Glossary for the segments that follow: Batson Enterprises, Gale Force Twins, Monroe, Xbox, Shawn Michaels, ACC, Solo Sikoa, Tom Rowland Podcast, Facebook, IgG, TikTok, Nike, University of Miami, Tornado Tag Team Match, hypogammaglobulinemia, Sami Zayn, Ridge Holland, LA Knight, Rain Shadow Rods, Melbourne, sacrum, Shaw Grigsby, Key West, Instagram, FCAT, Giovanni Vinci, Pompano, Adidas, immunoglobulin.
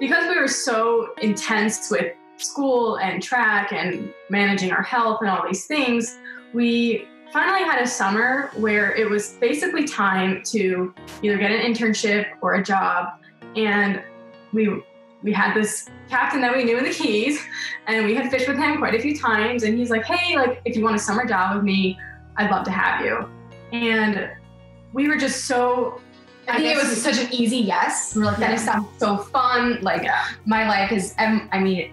Because we were so intense with school and track and managing our health and all these things, we finally had a summer where it was basically time to either get an internship or a job. And we had this captain that we knew in the Keys, and we had fished with him quite a few times. And he's like, hey, like, if you want a summer job with me, I'd love to have you. And we were just so... I think it was such an easy yes. We're like, that sounds so fun. Like, my life is, we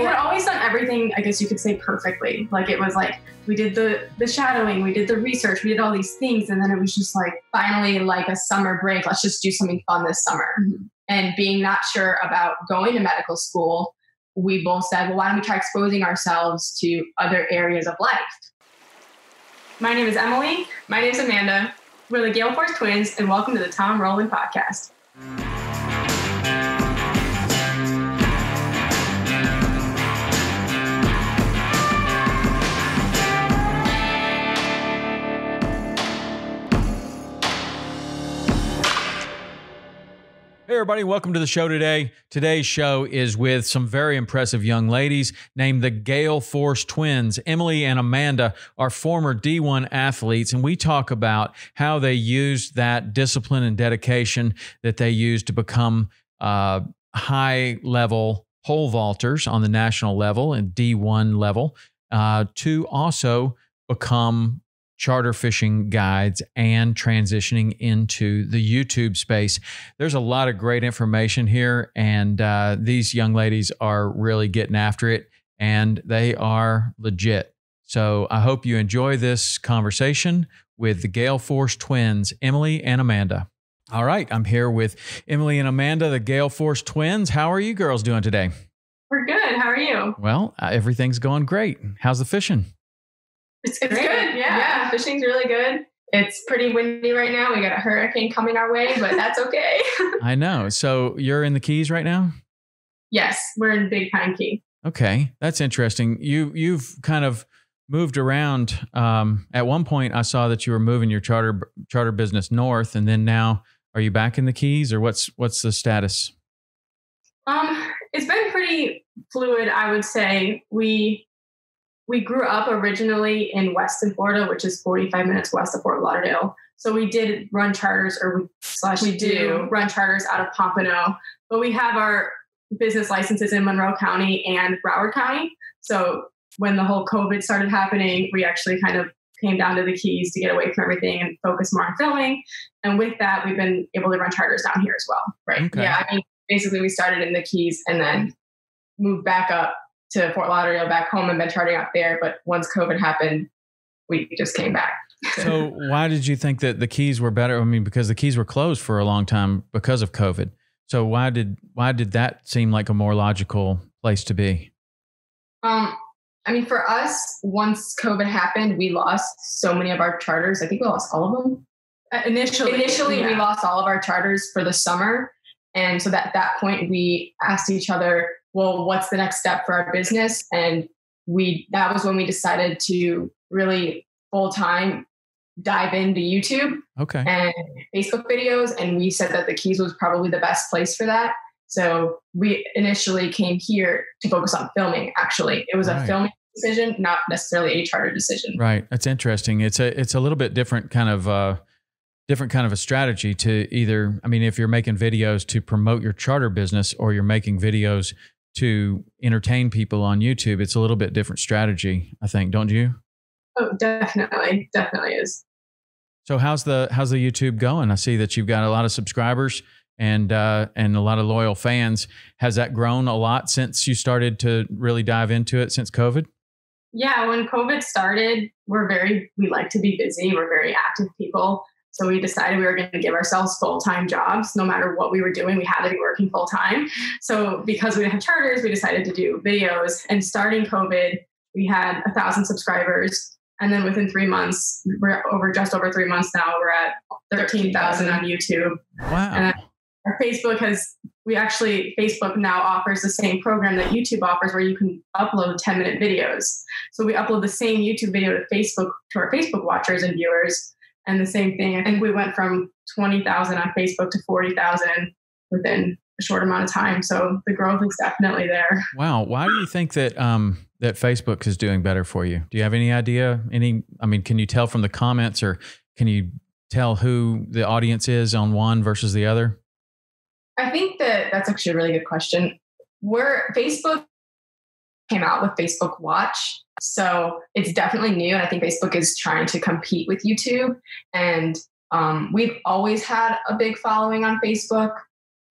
had always done everything, I guess you could say, perfectly. Like, it was like, we did the shadowing, we did the research, we did all these things. And then it was just like, finally, like a summer break, let's just do something fun this summer. Mm-hmm. And being not sure about going to medical school, we both said, well, why don't we try exposing ourselves to other areas of life? My name is Emily. My name is Amanda. We're the Gale Force Twins, and welcome to the Tom Rowland Podcast. Hey, everybody. Welcome to the show today. Today's show is with some very impressive young ladies named the Gale Force Twins. Emily and Amanda are former D1 athletes, and we talk about how they used that discipline and dedication that they used to become high-level pole vaulters on the national level and D1 level to also become charter fishing guides and transitioning into the YouTube space. There's a lot of great information here, and these young ladies are really getting after it, and they are legit. So I hope you enjoy this conversation with the Gale Force Twins, Emily and Amanda. All right, I'm here with Emily and Amanda, the Gale Force Twins. How are you girls doing today? We're good. How are you? Well, everything's going great. How's the fishing? It's good. Yeah, fishing's really good. It's pretty windy right now. We got a hurricane coming our way, but that's okay. I know. So you're in the Keys right now? Yes, we're in Big Pine Key. Okay, that's interesting. You've kind of moved around. At one point, I saw that you were moving your charter business north, and then now are you back in the Keys, or what's the status? It's been pretty fluid, I would say. We grew up originally in Weston, Florida, which is 45 minutes west of Fort Lauderdale. So we did run charters, or we do run charters out of Pompano, but we have our business licenses in Monroe County and Broward County. So when the whole COVID started happening, we actually kind of came down to the Keys to get away from everything and focus more on filming. And with that, we've been able to run charters down here as well. Right. Okay. Yeah. I mean, basically we started in the Keys and then moved back up to Fort Lauderdale, back home, and been charting out there. But once COVID happened, we just came back. So why did you think that the Keys were better? I mean, because the Keys were closed for a long time because of COVID. So why did that seem like a more logical place to be? I mean, for us, once COVID happened, we lost so many of our charters. I think we lost all of them. Initially, we lost all of our charters for the summer. And so at that point, we asked each other, well, what's the next step for our business? And that was when we decided to really full-time dive into YouTube and Facebook videos. And we said that the Keys was probably the best place for that. So we initially came here to focus on filming, actually. It was a filming decision, not necessarily a charter decision. Right. That's interesting. It's a little bit different kind of a strategy to either, I mean, if you're making videos to promote your charter business or you're making videos to entertain people on YouTube, it's a little bit different strategy, I think. Don't you? Oh, definitely. Definitely is. So how's the YouTube going? I see that you've got a lot of subscribers and a lot of loyal fans. Has that grown a lot since you started to really dive into it since COVID? Yeah. When COVID started, we like to be busy. We're very active people. So we decided we were going to give ourselves full-time jobs. No matter what we were doing, we had to be working full-time. So because we didn't have charters, we decided to do videos. And starting COVID, we had 1,000 subscribers. And then within 3 months, just over 3 months now, we're at 13,000 on YouTube. Wow. And our Facebook now offers the same program that YouTube offers where you can upload 10-minute videos. So we upload the same YouTube video to our Facebook watchers and viewers. And the same thing, I think we went from 20,000 on Facebook to 40,000 within a short amount of time. So the growth is definitely there. Wow. Why do you think that that Facebook is doing better for you? Do you have any idea? I mean, can you tell from the comments, or can you tell who the audience is on one versus the other? I think that that's actually a really good question. Facebook came out with Facebook Watch. So it's definitely new. And I think Facebook is trying to compete with YouTube. And we've always had a big following on Facebook.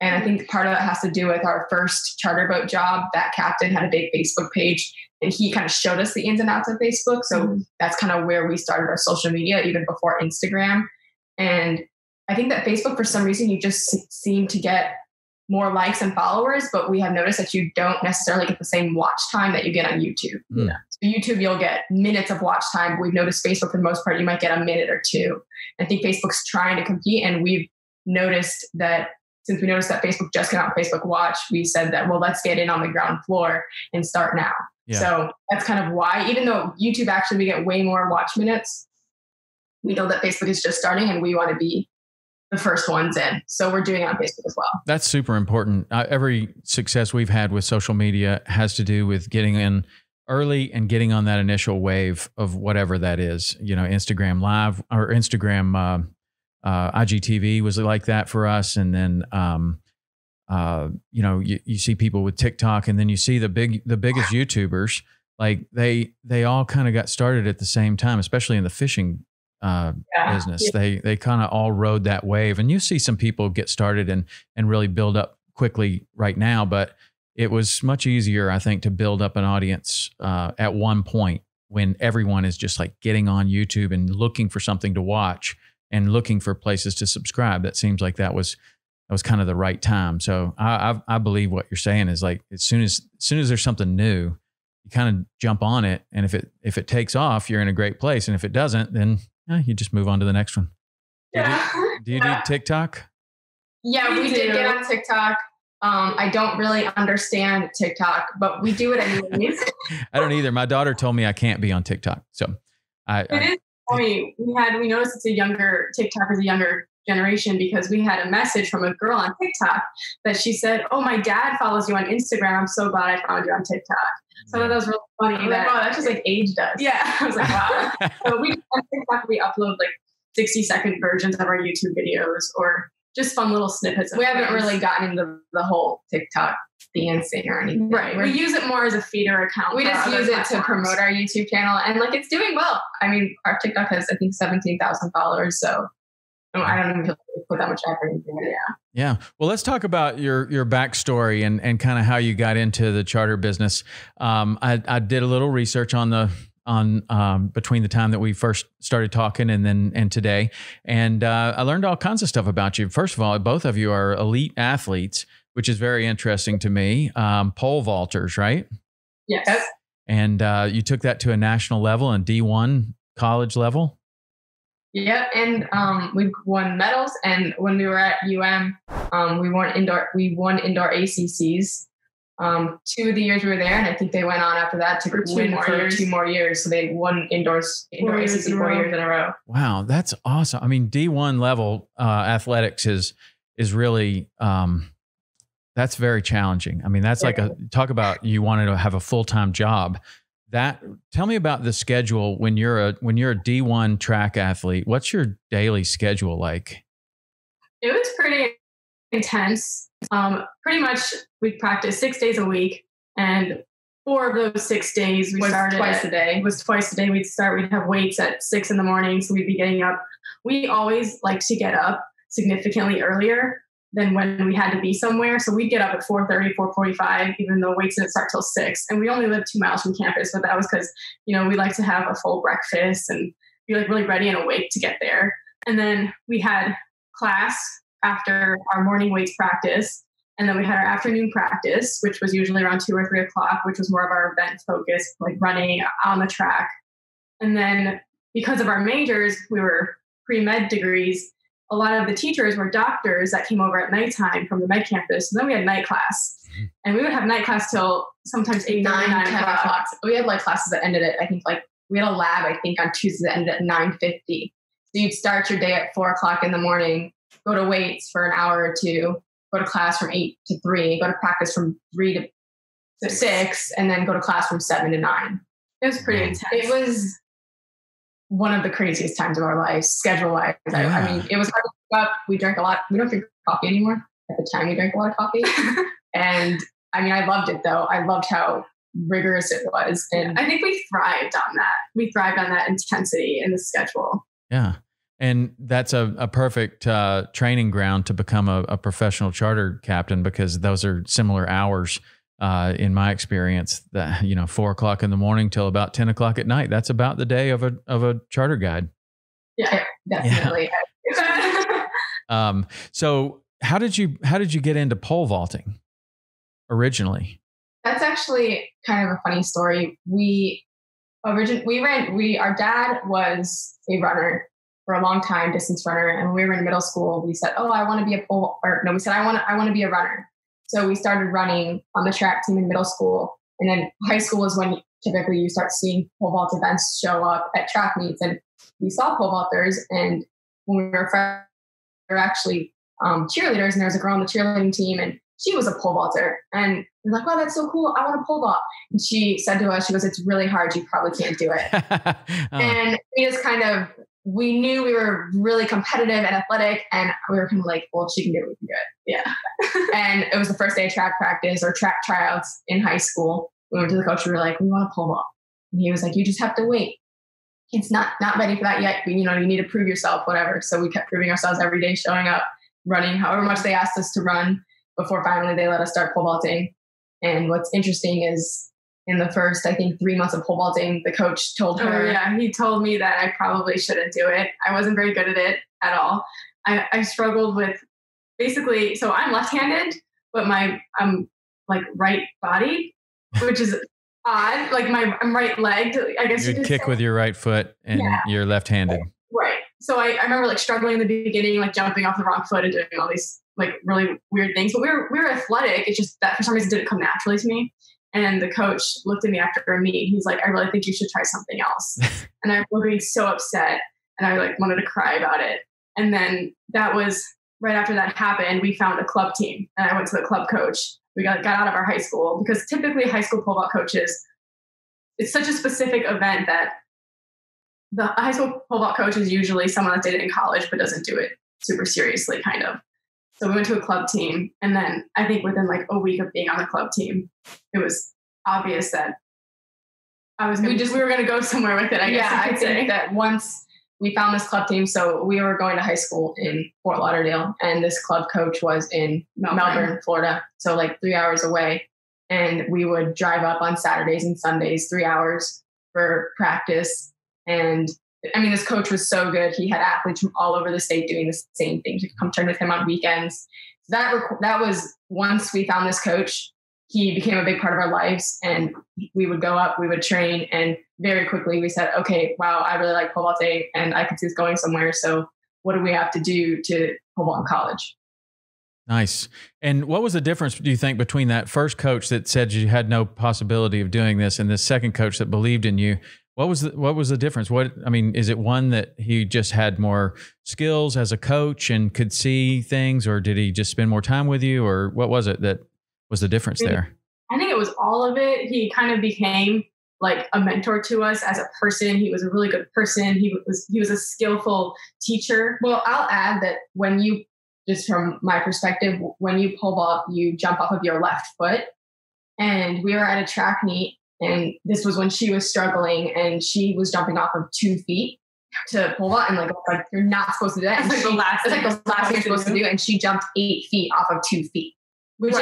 And I think part of that has to do with our first charter boat job. That captain had a big Facebook page, and he kind of showed us the ins and outs of Facebook. So that's kind of where we started our social media, even before Instagram. And I think that Facebook, for some reason, you just seem to get more likes and followers, but we have noticed that you don't necessarily get the same watch time that you get on YouTube. Yeah. So YouTube, you'll get minutes of watch time. We've noticed Facebook, for the most part, you might get a minute or two. I think Facebook's trying to compete. And we've noticed that since we noticed that Facebook just came out with Facebook Watch, we said that, well, let's get in on the ground floor and start now. Yeah. So that's kind of why, even though YouTube actually, we get way more watch minutes, we know that Facebook is just starting and we want to be the first ones in. So we're doing it on Facebook as well. That's super important. Every success we've had with social media has to do with getting in early and getting on that initial wave of whatever that is, you know, Instagram Live or Instagram, IGTV was like that for us. And then, you know, you see people with TikTok, and then you see the biggest YouTubers, like they all kind of got started at the same time, especially in the fishing business. They kind of all rode that wave, and you see some people get started and really build up quickly right now, but it was much easier, I think, to build up an audience at one point when everyone is just like getting on YouTube and looking for something to watch and looking for places to subscribe. That seems like that was kind of the right time. So I believe what you're saying is, like, as soon as there's something new, you kind of jump on it, and if it takes off, you're in a great place, and if it doesn't, then you just move on to the next one. Yeah. Do you do TikTok? Yeah, we did get on TikTok. I don't really understand TikTok, but we do it anyways. I don't either. My daughter told me I can't be on TikTok. So it is funny. We noticed TikTok is a younger generation, because we had a message from a girl on TikTok that she said, "Oh, my dad follows you on Instagram. I'm so glad I found you on TikTok." So that was really funny. I'm like, wow, that just like aged us. Yeah. I was like, wow. So we upload like 60-second versions of our YouTube videos, or just fun little snippets. We haven't really gotten into the whole TikTok dancing or anything. Right. We use it more as a feeder account. We just use it to promote our YouTube channel, and like, it's doing well. I mean, our TikTok has, I think, 17,000 followers. So I don't even feel like put that much effort into it. Yeah. Well, let's talk about your backstory and kind of how you got into the charter business. I did a little research on between the time that we first started talking and today, and I learned all kinds of stuff about you. First of all, both of you are elite athletes, which is very interesting to me. Pole vaulters, right? Yes. And you took that to a national level and D1 college level. Yep. And we won medals. And when we were at UM, we won indoor ACCs. 2 of the years we were there, and I think they went on after that to win for two more years. So they won indoor ACC 4 years in a row. Wow, that's awesome. I mean, D1 level athletics is really that's very challenging. I mean, that's like talk about you wanted to have a full-time job. Tell me about the schedule when you're a D1 track athlete. What's your daily schedule like? It was pretty intense. Pretty much we practiced 6 days a week, and 4 of those 6 days was twice a day. We'd have weights at 6 in the morning. So we'd be getting up. We always like to get up significantly earlier than when we had to be somewhere. So we'd get up at 4:30, 4:45, even though weights didn't start till 6. And we only lived 2 miles from campus, but that was because, you know, we like to have a full breakfast and be like really ready and awake to get there. And then we had class after our morning weights practice. And then we had our afternoon practice, which was usually around 2 or 3 o'clock, which was more of our event focus, like running on the track. And then because of our majors, we were pre-med degrees. A lot of the teachers were doctors that came over at nighttime from the med campus. And then we had night class, and we would have night class till sometimes 8, 9, 10 o'clock. We had like classes that ended at, I think, like we had a lab, I think on Tuesday that ended at 9:50. So you'd start your day at 4 o'clock in the morning, go to weights for an hour or 2, go to class from 8 to 3, go to practice from 3 to 6, and then go to class from 7 to 9. It was pretty intense. It was one of the craziest times of our lives, schedule-wise. Yeah. I mean, it was hard to pick up. We drank a lot. We don't drink coffee anymore. At the time, we drank a lot of coffee. And I mean, I loved it though. I loved how rigorous it was. And I think we thrived on that. We thrived on that intensity in the schedule. Yeah. And that's a perfect training ground to become a professional charter captain, because those are similar hours. In my experience, that, you know, 4 o'clock in the morning till about 10 o'clock at night. That's about the day of a charter guide. Yeah, definitely. Yeah. So how did you get into pole vaulting originally? That's actually kind of a funny story. Our dad was a runner for a long time, distance runner. And when we were in middle school, we said, I want to be a runner. So we started running on the track team in middle school. And then high school is when typically you start seeing pole vault events show up at track meets. And we saw pole vaulters. And when we were friends, they were actually cheerleaders. And there was a girl on the cheerleading team, and she was a pole vaulter. And we were like, wow, that's so cool. I want to pole vault. And she said to us, she goes, it's really hard. You probably can't do it. And we just we knew we were really competitive and athletic, and we were kind of like, well, if she can do it, we can do it. Yeah. And it was the first day of track practice or track tryouts in high school. We went to the coach. We were like, we want to pole vault. And he was like, you just have to wait. It's not ready for that yet. But, you need to prove yourself, whatever. So we kept proving ourselves every day, showing up, running however much they asked us to run before finally they let us start pole vaulting. And what's interesting is, in the first, I think, 3 months of pole vaulting, the coach told her. Oh, yeah, he told me that I probably shouldn't do it. I wasn't very good at it at all. I struggled with basically, so I'm left-handed, but I'm like right-bodied, which is odd. Like I'm right-legged, I guess. You kick with your right foot and you're left-handed. Right. So I remember struggling in the beginning, jumping off the wrong foot and doing all these really weird things. But we were athletic. It's just that for some reason it didn't come naturally to me. And the coach looked at me after a meet. He's like, I really think you should try something else. And I was being so upset. And I wanted to cry about it. And then that was right after that happened, we found a club team. And I went to the club coach. We got out of our high school, because typically high school pole vault coaches, it's such a specific event that the high school pole vault coach is usually someone that did it in college but doesn't do it super seriously, kind of. So we went to a club team, and then I think within a week of being on the club team, it was obvious that we were going to go somewhere with it. I think that once we found this club team, so we were going to high school in Fort Lauderdale, and this club coach was in Melbourne, Florida. So 3 hours away, and we would drive up on Saturdays and Sundays, 3 hours for practice. And I mean, this coach was so good. He had athletes from all over the state doing the same thing. You could come train with him on weekends. That was, once we found this coach, he became a big part of our lives, and we would go up, we would train. And very quickly we said, okay, wow, I really like pole vaulting and I can see this going somewhere. So what do we have to do to pole vault in college? Nice. And what was the difference, do you think, between that first coach that said you had no possibility of doing this and this second coach that believed in you? What was the difference? Is it one that he just had more skills as a coach and could see things, or did he just spend more time with you, or what was it that was the difference there? I think it was all of it. He kind of became a mentor to us as a person. He was a really good person. He was a skillful teacher. Well, I'll add that just from my perspective, when you pole vault, you jump off of your left foot, and we were at a track meet. And this was when she was struggling, and she was jumping off of 2 feet to pole vault. And you're not supposed to do that. It's the last thing you're supposed to do. And she jumped 8 feet off of 2 feet, which is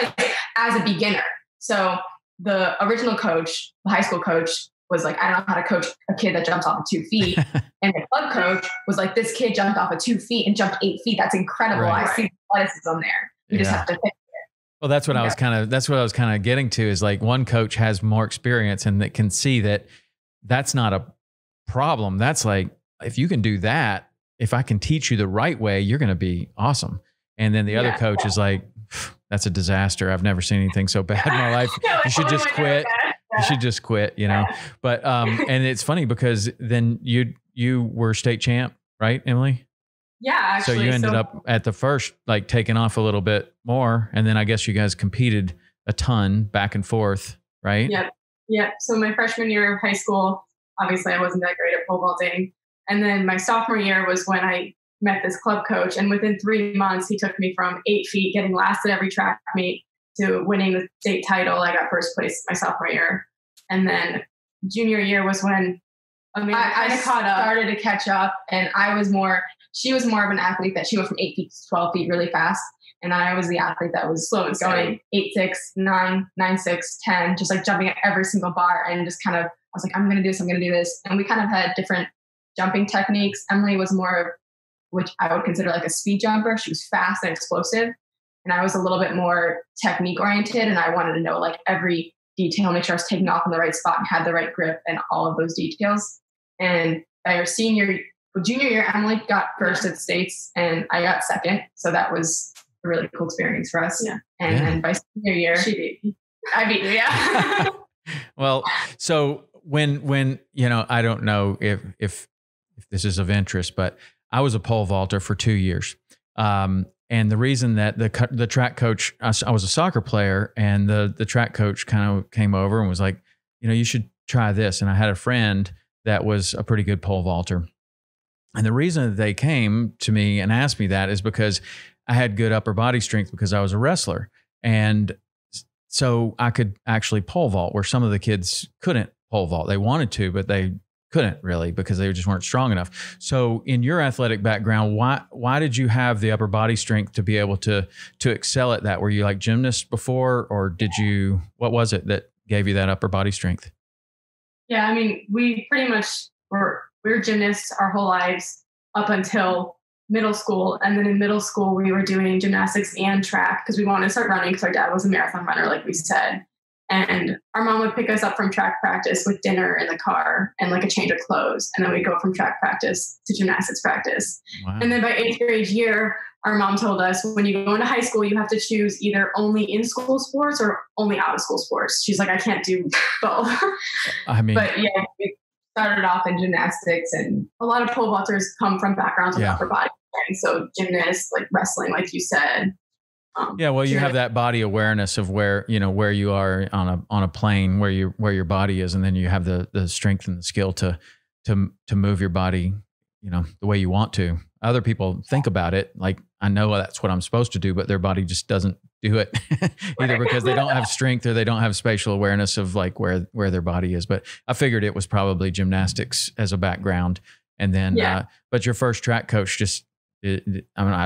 as a beginner. So the original coach, the high school coach, was like, I don't know how to coach a kid that jumps off of 2 feet. And the club coach was like, this kid jumped off of 2 feet and jumped 8 feet. That's incredible. Right. I see athleticism there. You just have to think. Well, that's what I was kind of getting to is one coach has more experience and that can see that that's not a problem. That's if you can do that, if I can teach you the right way, you're going to be awesome. And then the other coach is that's a disaster. I've never seen anything so bad in my life. You should just quit. You should just quit, but, and it's funny because then you were state champ, right, Emily? Yeah, actually. So you ended up at the first, like, taking off a little bit more. And then I guess you guys competed a ton back and forth, right? Yep. Yep. So my freshman year of high school, obviously I wasn't that great at pole vaulting. And then my sophomore year was when I met this club coach. And within 3 months, he took me from 8 feet, getting last at every track meet, to winning the state title. I got first place my sophomore year. And then junior year was when I started to catch up, and she was more of an athlete that she went from 8 feet to 12 feet really fast. And I was the athlete that was slow and going 8.6, 9, 9.6, 10, just like jumping at every single bar. And just kind of, I was like, I'm going to do this. I'm going to do this. And we kind of had different jumping techniques. Emily was more of, which I would consider like a speed jumper. She was fast and explosive. And I was a little bit more technique oriented. And I wanted to know like every detail, make sure I was taking off in the right spot and had the right grip and all of those details. And our junior year, Emily got first at States and I got second. So that was a really cool experience for us. Yeah. And then by senior year, she beat me. I beat you, yeah. Well, so when, you know, I don't know if this is of interest, but I was a pole vaulter for 2 years. And the reason that the track coach, I was a soccer player, and the track coach kind of came over and was like, you know, you should try this. And I had a friend that was a pretty good pole vaulter. And the reason that they came to me and asked me that is because I had good upper body strength because I was a wrestler. And so I could actually pole vault where some of the kids couldn't pole vault. They wanted to, but they couldn't really because they just weren't strong enough. So in your athletic background, why did you have the upper body strength to be able to excel at that? Were you like gymnast before, or what was it that gave you that upper body strength? Yeah. I mean, we pretty much we were gymnasts our whole lives up until middle school. And then in middle school, we were doing gymnastics and track because we wanted to start running because our dad was a marathon runner, like we said. And our mom would pick us up from track practice with dinner in the car and like a change of clothes. And then we'd go from track practice to gymnastics practice. Wow. And then by 8th grade year, our mom told us, when you go into high school, you have to choose either only in school sports or only out of school sports. She's like, I can't do both. I mean, but yeah, we started off in gymnastics, and a lot of pole vaulters come from backgrounds with upper body. And so gymnasts, like wrestling, like you said. Yeah. Well, you have that body awareness of where, you know, where you are on a plane, where your body is. And then you have the strength and the skill to move your body, you know, the way you want to. Other people think about it. Like, I know that's what I'm supposed to do, but their body just doesn't do it either because they don't have strength or they don't have spatial awareness of like where their body is. But I figured it was probably gymnastics as a background. And then, but your first track coach just, I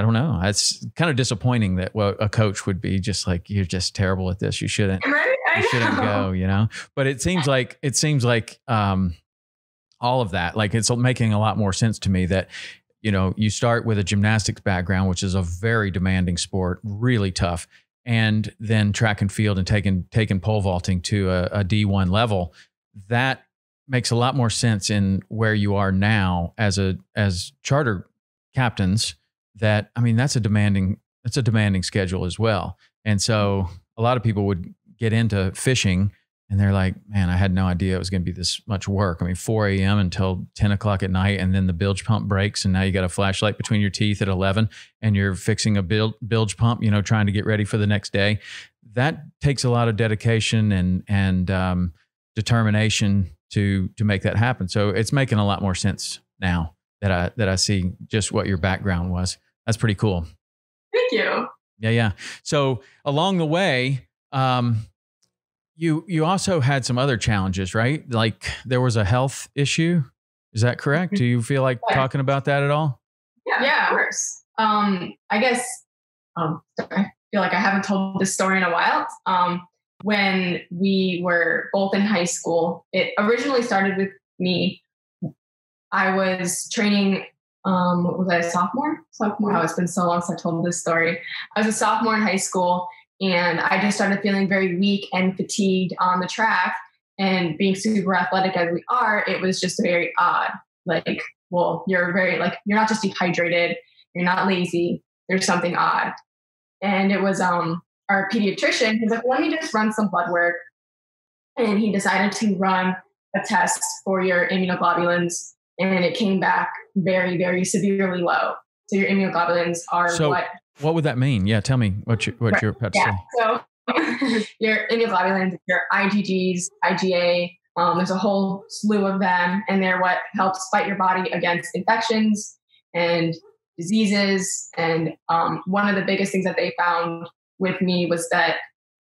don't know. It's kind of disappointing that a coach would be just like, you're just terrible at this. You shouldn't, right? You shouldn't go, you know, but it seems like, all of that, like, it's making a lot more sense to me that, you know, you start with a gymnastics background, which is a very demanding sport, really tough. And then track and field and taking pole vaulting to a D1 level. That makes a lot more sense in where you are now as charter captains. That, I mean, that's a demanding schedule as well. And so a lot of people would get into fishing and they're like, man, I had no idea it was going to be this much work. I mean, 4 a.m. until 10 o'clock at night, and then the bilge pump breaks, and now you got a flashlight between your teeth at 11 and you're fixing a bilge pump, you know, trying to get ready for the next day. That takes a lot of dedication and determination to make that happen. So it's making a lot more sense now that I see just what your background was. That's pretty cool. Thank you. Yeah. Yeah. So along the way, you also had some other challenges, right? Like there was a health issue. Is that correct? Do you feel like talking about that at all? Yeah, of course. I guess, I feel like I haven't told this story in a while. When we were both in high school, it originally started with me. I was training, what was I, a sophomore? Sophomore. Oh, it's been so long since I told this story. I was a sophomore in high school, and I just started feeling very weak and fatigued on the track. And being super athletic as we are, it was just very odd. Like, well, you're not just dehydrated, you're not lazy, there's something odd. And it was our pediatrician, he's like, well, let me just run some blood work. And he decided to run a test for your immunoglobulins. And it came back very, very severely low. So your immunoglobulins are what would that mean? Yeah, tell me what you're about to say. So your immunoglobulins, your IgGs, IgA, there's a whole slew of them, and they're what helps fight your body against infections and diseases. And one of the biggest things that they found with me was that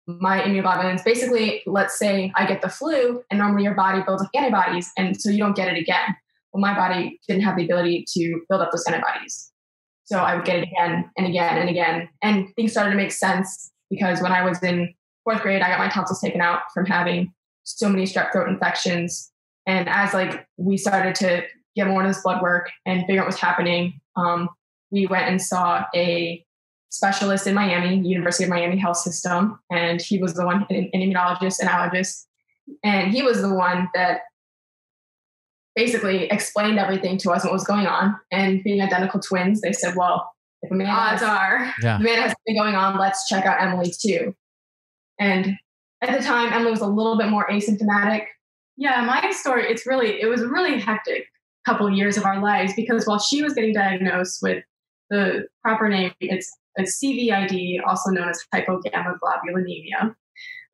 my immunoglobulins, basically, let's say I get the flu and normally your body builds up antibodies and so you don't get it again. Well, my body didn't have the ability to build up those antibodies. So I would get it again and again and again. And things started to make sense because when I was in fourth grade, I got my tonsils taken out from having so many strep throat infections. And as like we started to get more into this blood work and figure out what's happening, we went and saw a specialist in Miami, University of Miami health system. And he was the one, an immunologist and allergist. And he was the one that basically explained everything to us and what was going on. And being identical twins, they said, well, if a man has something going on, let's check out Emily too. And at the time, Emily was a little bit more asymptomatic. Yeah, my story, it was a really hectic couple of years of our lives because while she was getting diagnosed with the proper name, it's CVID, also known as hypogammaglobulinemia.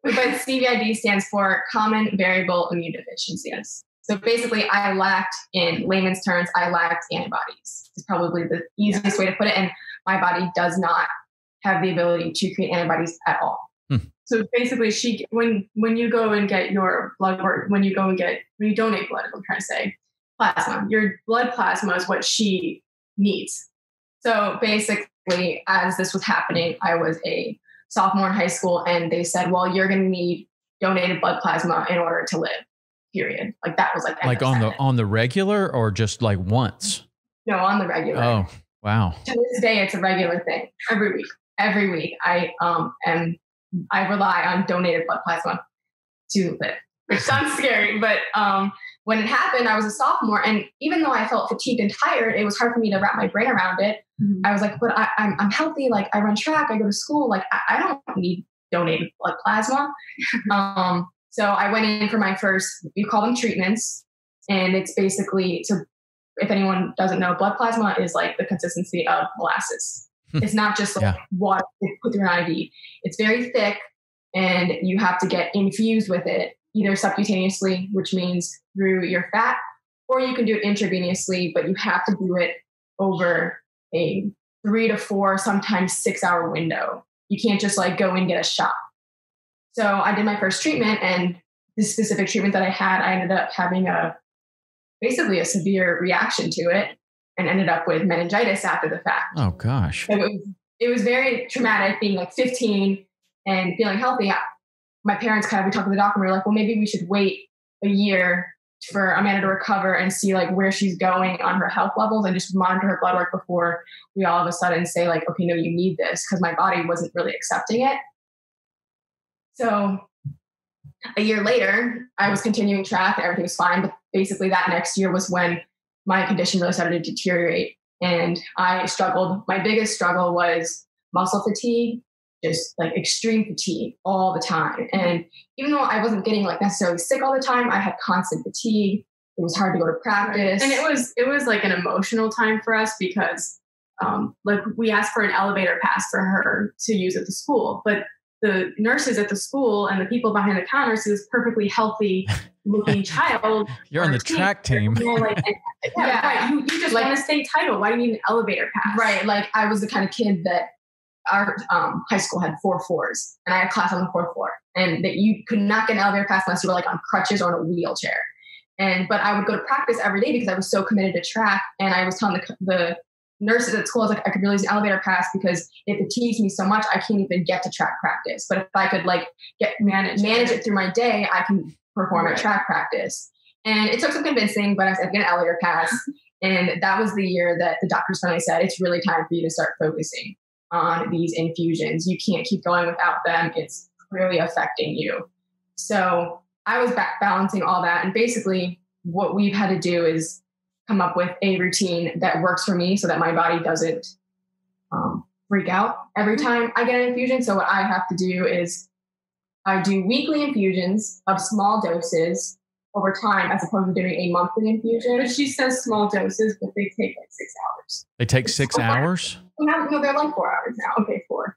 But CVID stands for common variable immune deficiencies. So basically, I lacked, in layman's terms, I lacked antibodies. It's probably the easiest way to put it. And my body does not have the ability to create antibodies at all. So basically, when you go and get your blood work, when you donate blood, I'm trying to say, plasma, your blood plasma is what she needs. So basically, as this was happening, I was a sophomore in high school, and they said, well, you're going to need donated blood plasma in order to live, period. Like that was like on the regular or just like once? No, on the regular. Oh, wow. To this day, it's a regular thing. Every week I rely on donated blood plasma to live, which sounds scary. But when it happened, I was a sophomore. And even though I felt fatigued and tired, it was hard for me to wrap my brain around it. Mm-hmm. I was like, but I'm healthy. Like I run track, I go to school. Like I don't need donated blood plasma. So I went in for my first, we call them treatments. And it's basically, so if anyone doesn't know, blood plasma is like the consistency of molasses. It's not just like water you put through an IV. It's very thick and you have to get infused with it, either subcutaneously, which means through your fat, or you can do it intravenously, but you have to do it over a 3 to 4, sometimes 6 hour window. You can't just like go and get a shot. So I did my first treatment, and this specific treatment that I had, I ended up having basically a severe reaction to it. And ended up with meningitis after the fact. Oh gosh. So it was very traumatic being like 15 and feeling healthy. My parents we talked to the doctor and we were like, well, maybe we should wait a year for Amanda to recover and see like where she's going on her health levels and just monitor her blood work before we all of a sudden say like, okay, no, you need this. Cause my body wasn't really accepting it. So a year later I was continuing track and everything was fine. But basically that next year was when my condition really started to deteriorate and I struggled. My biggest struggle was muscle fatigue, just like extreme fatigue all the time. And even though I wasn't getting like necessarily sick all the time, I had constant fatigue. It was hard to go to practice. And it was like an emotional time for us because like we asked for an elevator pass for her to use at the school, but the nurses at the school and the people behind the counter see this perfectly healthy looking child. You're on the track team. Right. You just like, won a state title. Why do you need an elevator pass? Right. Like I was the kind of kid that our high school had 4 fours and I had class on the 4th floor, and that you could not get an elevator pass unless you were like on crutches or in a wheelchair. But I would go to practice every day because I was so committed to track. And I was telling the nurses at school, I was like, I could really use an elevator pass because it fatigues me so much. I can't even get to track practice. But if I could like manage it through my day, I can perform at track practice. And it took some convincing, but I said, get an elevator pass. And that was the year that the doctors finally said, it's really time for you to start focusing on these infusions. You can't keep going without them. It's clearly affecting you. So I was back balancing all that. And basically what we've had to do is come up with a routine that works for me so that my body doesn't freak out every time I get an infusion. So what I have to do is I do weekly infusions of small doses over time as opposed to doing a monthly infusion. But she says small doses, but they take like 6 hours. They take 6 hours? No, they're like 4 hours now. Okay, 4.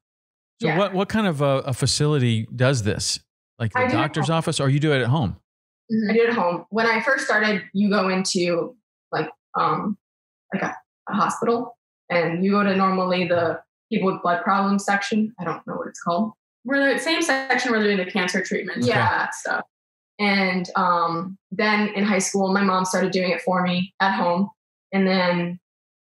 So yeah. What kind of a facility does this? Like the doctor's office, or you do it at home? I do it at home. When I first started, you go into like a hospital, and you go to normally the people with blood problems section. I don't know what it's called. We're the same section where they're doing the cancer treatment. Okay. Yeah, stuff. And then in high school, my mom started doing it for me at home. And then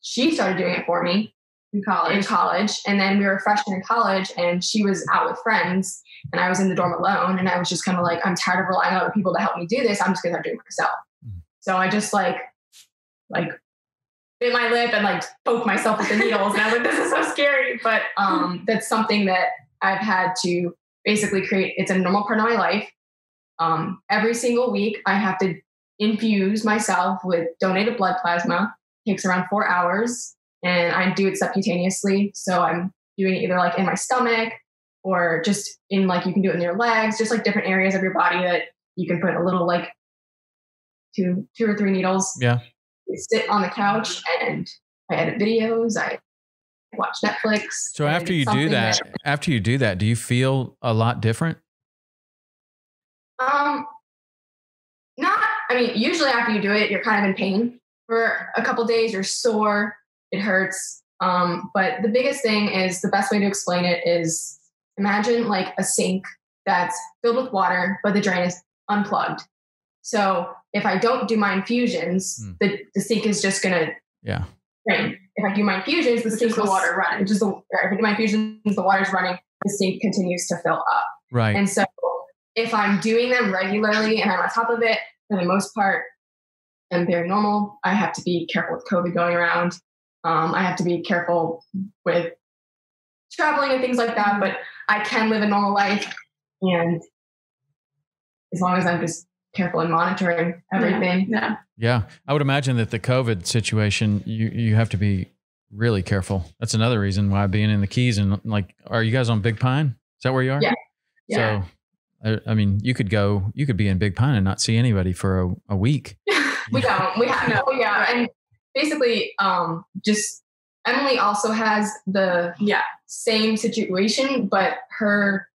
she started doing it for me in college. And then we were freshmen in college, and she was out with friends, and I was in the dorm alone. And I was just kind of like, I'm tired of relying on other people to help me do this. I'm just going to do it myself. Mm-hmm. So I just like bit my lip and like poke myself with the needles. And I was like, this is so scary. But that's something that I've had to basically create. It's a normal part of my life. Every single week I have to infuse myself with donated blood plasma. It takes around 4 hours, and I do it subcutaneously. So I'm doing it either like in my stomach or just in like, you can do it in your legs, just like different areas of your body that you can put a little, like two or three needles. Yeah. I sit on the couch and I edit videos. I watch Netflix. So after you do that, do you feel a lot different? Usually after you do it, you're kind of in pain for a couple days, you're sore, it hurts. But the biggest thing is, the best way to explain it is, imagine like a sink that's filled with water, but the drain is unplugged. So if I don't do my infusions, the sink is just going to drain. If I do my infusions, if I do my infusions, the water's running, the sink continues to fill up. Right. And so if I'm doing them regularly and I'm on top of it, for the most part, and they're normal, I have to be careful with COVID going around. I have to be careful with traveling and things like that, but I can live a normal life. And as long as I'm just careful in monitoring everything. Yeah. I would imagine that the COVID situation, you have to be really careful. That's another reason why being in the Keys, and like, are you guys on Big Pine? Is that where you are? Yeah. So, I mean, you could be in Big Pine and not see anybody for a week. We have no. And basically, just Emily also has the same situation, but her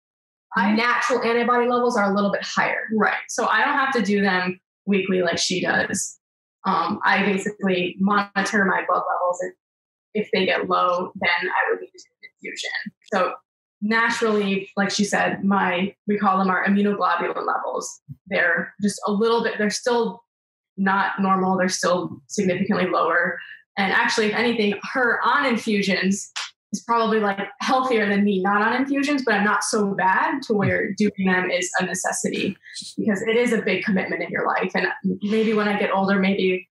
natural antibody levels are a little bit higher. Right. So I don't have to do them weekly like she does. I basically monitor my blood levels, and if they get low, then I would need to do an infusion. So naturally, like she said, we call them our immunoglobulin levels. They're just a little bit, they're still not normal. They're still significantly lower. And actually, if anything, her on infusions is probably like healthier than me, not on infusions, but I'm not so bad to where doing them is a necessity, because it is a big commitment in your life. And maybe when I get older, maybe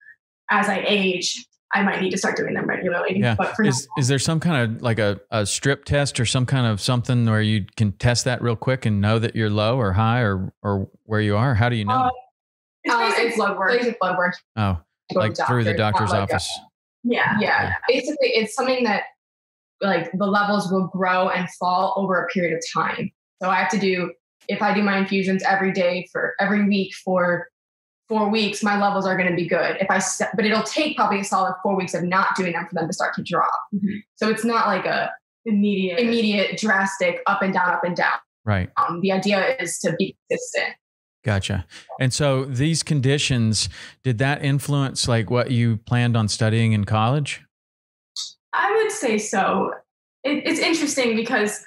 as I age, I might need to start doing them regularly. Yeah. But is there some kind of like a strip test or some kind of something where you can test that real quick and know that you're low or high or where you are? How do you know? It's blood work. Basic blood work. Oh, like through the doctor's office. Yeah. Basically, it's something that like the levels will grow and fall over a period of time. So I have to do, if I do my infusions every week for 4 weeks, my levels are going to be good. But it'll take probably a solid 4 weeks of not doing them for them to start to drop. Mm-hmm. So it's not like a immediate, drastic up and down. Right. The idea is to be consistent. Gotcha. And so these conditions, did that influence like what you planned on studying in college? I would say so. It's interesting because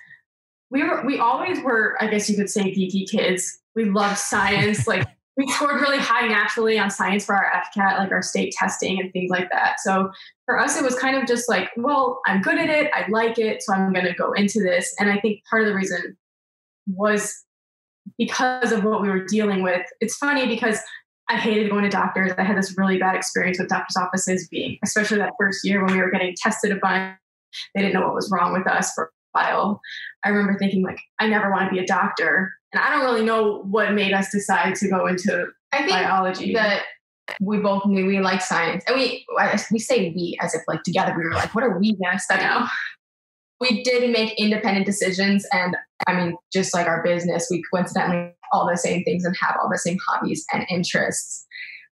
we always were, I guess you could say, geeky kids. We loved science. Like, we scored really high naturally on science for our FCAT, like our state testing and things like that. So for us, it was kind of just like, well, I'm good at it. I like it. So I'm going to go into this. And I think part of the reason was because of what we were dealing with. It's funny because I hated going to doctors. I had this really bad experience with doctor's offices, especially that first year when we were getting tested a bunch. They didn't know what was wrong with us for a while. I remember thinking like, I never want to be a doctor. And I don't really know what made us decide to go into biology. That we both knew we liked science. And we say we as if like together, we were like, what are we going to study? we did make independent decisions. And I mean, just like our business, we coincidentally have all the same things and have all the same hobbies and interests.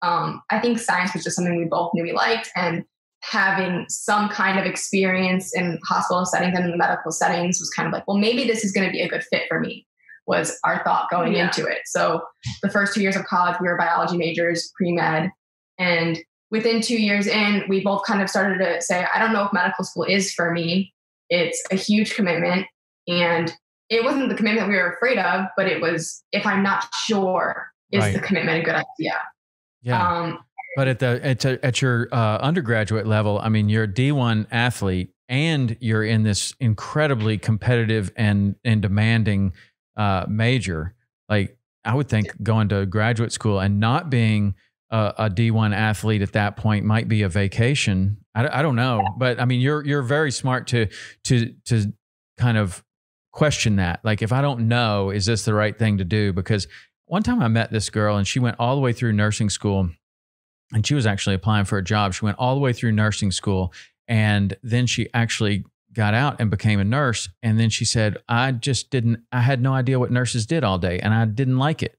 I think science was just something we both knew we liked, and having some kind of experience in hospital settings and in the medical settings was kind of like, well, maybe this is going to be a good fit for me, was our thought going into it. So the first 2 years of college, we were biology majors, pre-med. And within 2 years in, we both kind of started to say, I don't know if medical school is for me. It's a huge commitment. And it wasn't the commitment we were afraid of, but it was, if I'm not sure, is the commitment a good idea? Yeah. But at your undergraduate level, I mean, you're a D1 athlete and you're in this incredibly competitive and demanding major. Like, I would think going to graduate school and not being a D1 athlete at that point might be a vacation. I don't know, but I mean, you're very smart to kind of question that. Like, if I don't know, is this the right thing to do? Because one time I met this girl and she went all the way through nursing school, and she was actually applying for a job. She went all the way through nursing school, and then she actually got out and became a nurse. And then she said, I had no idea what nurses did all day, and I didn't like it.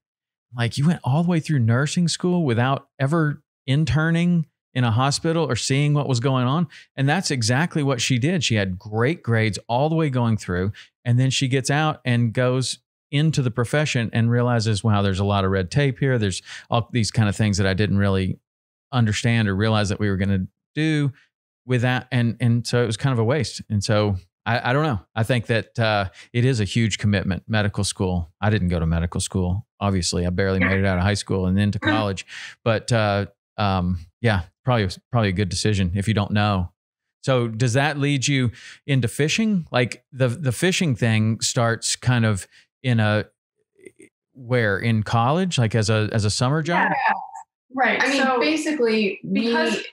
Like, you went all the way through nursing school without ever interning in a hospital or seeing what was going on. And that's exactly what she did. She had great grades all the way going through. And then she gets out and goes into the profession and realizes, wow, there's a lot of red tape here. There's all these kind of things that I didn't really understand or realize that we were going to do with that. And so it was kind of a waste. And so I don't know. I think that it is a huge commitment, medical school. I didn't go to medical school, obviously. I barely made it out of high school and then to college. But yeah, probably a good decision if you don't know. So does that lead you into fishing? Like the fishing thing starts kind of in college, like as a summer job? Yeah. Right. I mean, so basically because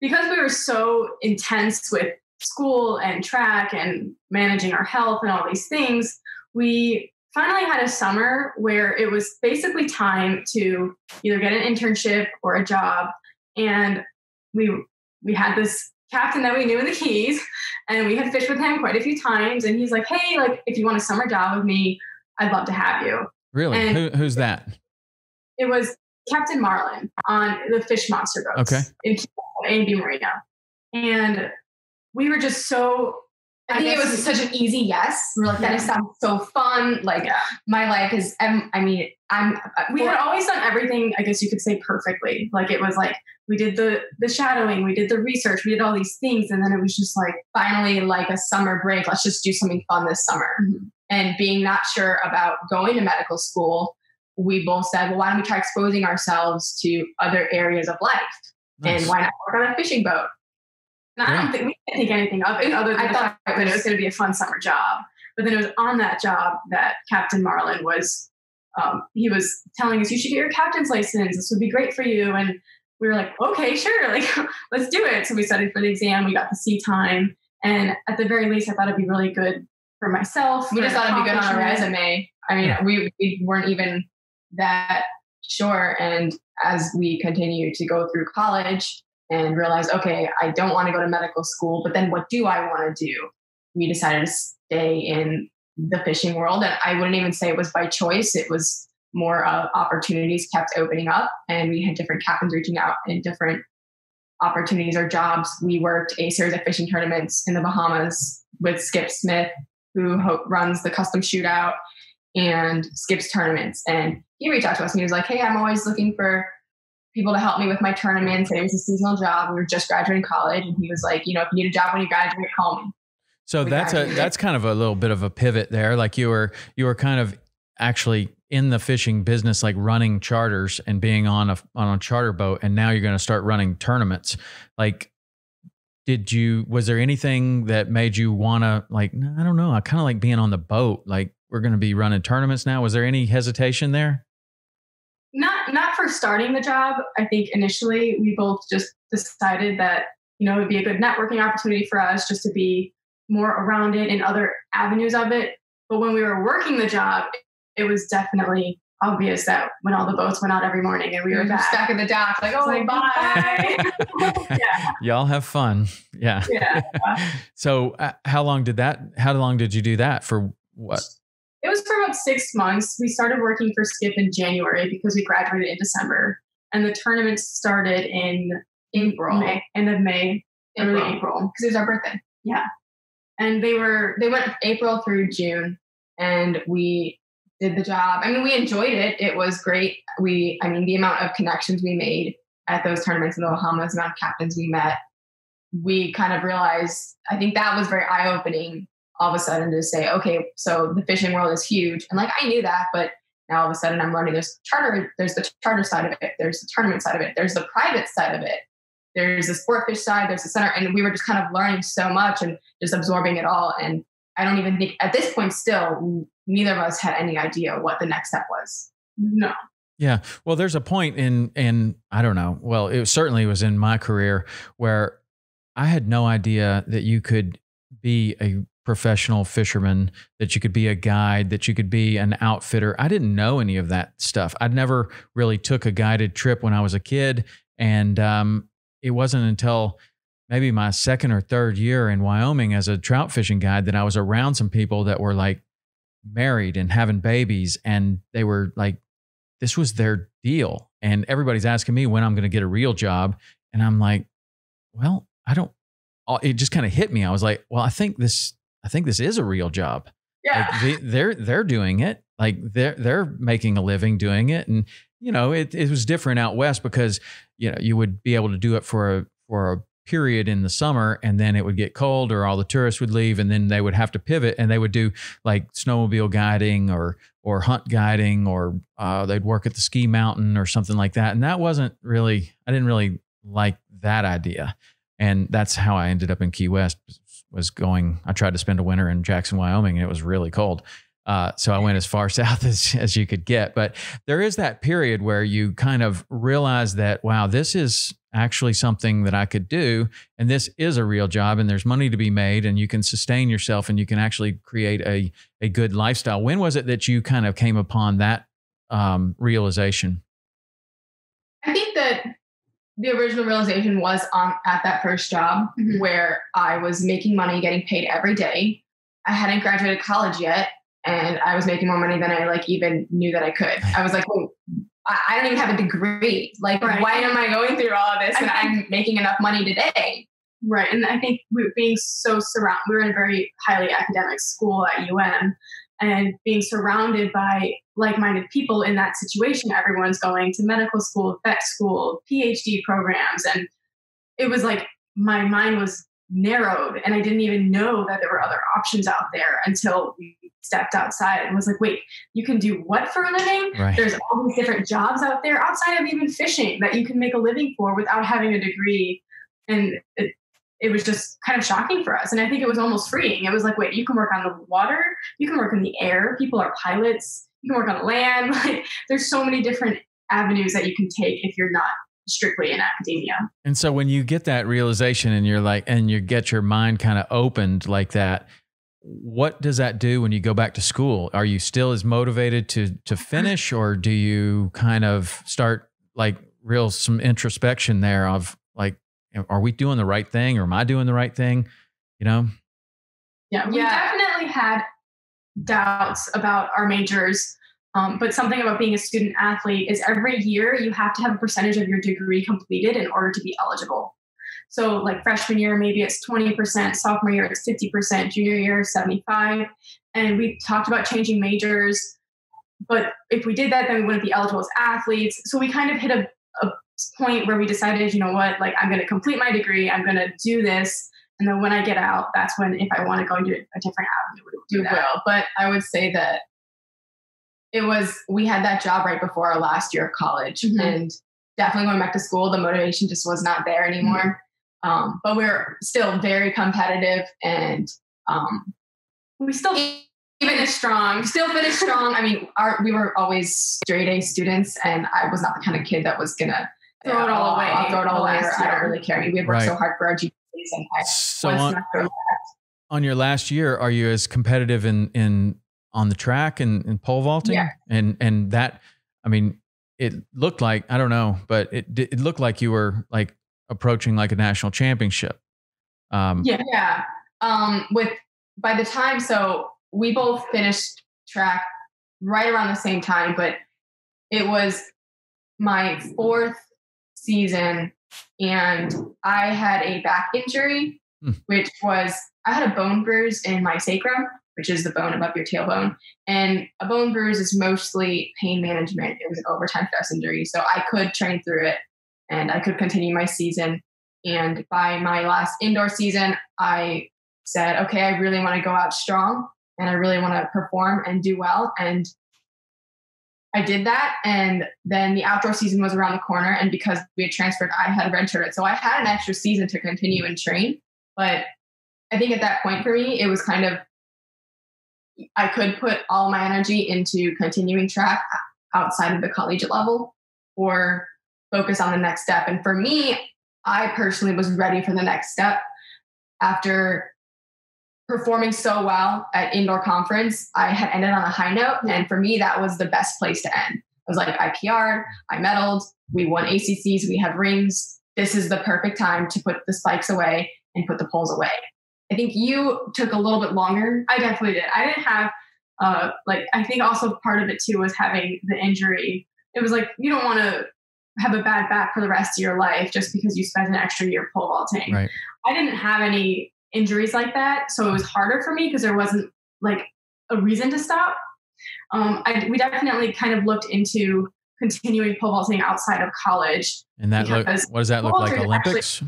we were so intense with school and track and managing our health and all these things, we finally had a summer where it was basically time to either get an internship or a job. And we had this captain that we knew in the Keys, and we had fished with him quite a few times. And he's like, hey, like, if you want a summer job with me, I'd love to have you. Really? And who's that? It was Captain Marlin on the Fish Monster boats in A&B Marina. And we were just so, I think it was such an easy yes. We're like, that sounds so fun. Like my life is, we had always done everything, I guess you could say, perfectly. Like it was like, we did the shadowing, we did the research, we did all these things. And then it was just like, finally, like a summer break, let's just do something fun this summer. Mm-hmm. And being not sure about going to medical school, we both said, well, why don't we try exposing ourselves to other areas of life? Nice. And why not work on a fishing boat? And I don't think we didn't think anything of it. I thought that it was going to be a fun summer job. But then it was on that job that Captain Marlin was, he was telling us, you should get your captain's license. This would be great for you. And we were like, okay, sure. Like, let's do it. So we studied for the exam. We got the sea time. And at the very least, I thought it'd be really good for myself. We just thought it'd be good on a resume. I mean, we weren't even that sure. And as we continue to go through college and realize, okay, I don't want to go to medical school, but then what do I want to do? We decided to stay in the fishing world. And I wouldn't even say it was by choice. It was more of opportunities kept opening up, and we had different captains reaching out in different opportunities or jobs. We worked a series of fishing tournaments in the Bahamas with Skip Smith, who runs the Custom Shootout and Skip's tournaments. And he reached out to us and he was like, hey, I'm always looking for people to help me with my tournaments. And it was a seasonal job. We were just graduating college. And he was like, you know, if you need a job when you graduate, call me. So that's kind of a little bit of a pivot there. Like you were kind of actually in the fishing business, like running charters and being on a charter boat. And now you're going to start running tournaments. Like, was there anything that made you want to, like, I don't know, I kind of like being on the boat. Like, we're going to be running tournaments now. Was there any hesitation there? Not for starting the job. I think initially we both just decided that, you know, it would be a good networking opportunity for us just to be more around it and other avenues of it. But when we were working the job, it was definitely obvious that when all the boats went out every morning and we were back. Stuck in the dock, like, oh, like, bye. Yeah. Y'all have fun. Yeah. Yeah. So how long did you do that for? What? It was for about 6 months. We started working for Skip in January because we graduated in December, and the tournament started in April, because it was our birthday. Yeah. And they went April through June, and we did the job. I mean, we enjoyed it. It was great. The amount of connections we made at those tournaments in the Bahamas, the amount of captains we met, we kind of realized, I think that was very eye-opening all of a sudden to say, okay, so the fishing world is huge. And like, I knew that, but now all of a sudden I'm learning there's the charter side of it. There's the tournament side of it. There's the private side of it. There's the sport fish side, there's the center. And we were just kind of learning so much and just absorbing it all. And I don't even think at this point still, neither of us had any idea what the next step was. No. Yeah. Well, there's a point in I don't know. Well, it certainly was in my career where I had no idea that you could be a professional fisherman, that you could be a guide, that you could be an outfitter. I didn't know any of that stuff. I'd never really took a guided trip when I was a kid. And, it wasn't until maybe my second or third year in Wyoming as a trout fishing guide that I was around some people that were like married and having babies. And they were like, this was their deal. And everybody's asking me when I'm going to get a real job. And I'm like, well, it just kind of hit me. I was like, well, I think this is a real job. Yeah. Like they're doing it. Like they're making a living doing it. And, you know, it was different out West because, you know, you would be able to do it for a period in the summer, and then it would get cold or all the tourists would leave, and then they would have to pivot, and they would do like snowmobile guiding or hunt guiding, or they'd work at the ski mountain or something like that. And that wasn't really, I didn't really like that idea. And that's how I ended up in Key West I tried to spend a winter in Jackson, Wyoming, and it was really cold. So I went as far south as you could get, but there is that period where you kind of realize that, wow, this is actually something that I could do. And this is a real job, and there's money to be made, and you can sustain yourself, and you can actually create a good lifestyle. When was it that you kind of came upon that, realization? I think that the original realization was at that first job, mm-hmm. where I was making money, getting paid every day. I hadn't graduated college yet, and I was making more money than I like even knew that I could. I was like, oh, I don't even have a degree. Like, right. Why am I going through all of this? And I'm making enough money today. Right. And I think we were in a very highly academic school at UM, and being surrounded by like-minded people in that situation. Everyone's going to medical school, vet school, PhD programs. And it was like, my mind was narrowed, and I didn't even know that there were other options out there until we stepped outside and was like, wait, you can do what for a living? Right. There's all these different jobs out there outside of even fishing that you can make a living for without having a degree. And it was just kind of shocking for us. And I think it was almost freeing. It was like, wait, you can work on the water, you can work in the air, people are pilots, you can work on land. Like, there's so many different avenues that you can take if you're not strictly in academia. And so when you get that realization and you're like, and you get your mind kind of opened like that, what does that do when you go back to school? Are you still as motivated to finish, or do you kind of start like some introspection there of like, are we doing the right thing, or am I doing the right thing? You know? Yeah. We definitely had doubts about our majors. But something about being a student athlete is every year you have to have a percentage of your degree completed in order to be eligible. So like freshman year, maybe it's 20%, sophomore year, it's 50%, junior year, 75%. And we talked about changing majors, but if we did that, then we wouldn't be eligible as athletes. So we kind of hit a point where we decided, you know what, like I'm going to complete my degree, I'm going to do this. And then when I get out, that's when, if I want to go into a different avenue, we do that. But I would say that we had that job right before our last year of college, mm-hmm. and definitely going back to school, the motivation just was not there anymore. Mm-hmm. But we're still very competitive, and we still finished strong. Still finished strong. I mean, we were always straight A students, and I was not the kind of kid that was gonna throw it all away. I'll throw it all away. I don't really care. We had worked so hard for our GPAs, and I was not throwing that. On your last year, are you as competitive in on the track and pole vaulting. Yeah. And that, I mean, it looked like, I don't know, but it looked like you were like approaching like a national championship. Yeah. By the time, so we both finished track right around the same time, but it was my fourth season and I had a back injury, which was, I had a bone bruise in my sacrum, which is the bone above your tailbone. And a bone bruise is mostly pain management. It was an overtime stress injury. So I could train through it and I could continue my season. And by my last indoor season, I said, okay, I really want to go out strong and I really want to perform and do well. And I did that. And then the outdoor season was around the corner. And because we had transferred, I had redshirted. So I had an extra season to continue and train. But I think at that point for me, it was kind of, I could put all my energy into continuing track outside of the collegiate level or focus on the next step. And for me, I personally was ready for the next step. After performing so well at indoor conference, I had ended on a high note. And for me, that was the best place to end. I was like, I PR'd, I medaled, we won ACCs, we have rings. This is the perfect time to put the spikes away and put the poles away. I think you took a little bit longer. I definitely did. I didn't have, I think also part of it too was having the injury. It was like, you don't want to have a bad back for the rest of your life just because you spent an extra year pole vaulting. Right. I didn't have any injuries like that. So it was harder for me because there wasn't like a reason to stop. We definitely kind of looked into continuing pole vaulting outside of college. And that what does that look like? Olympics?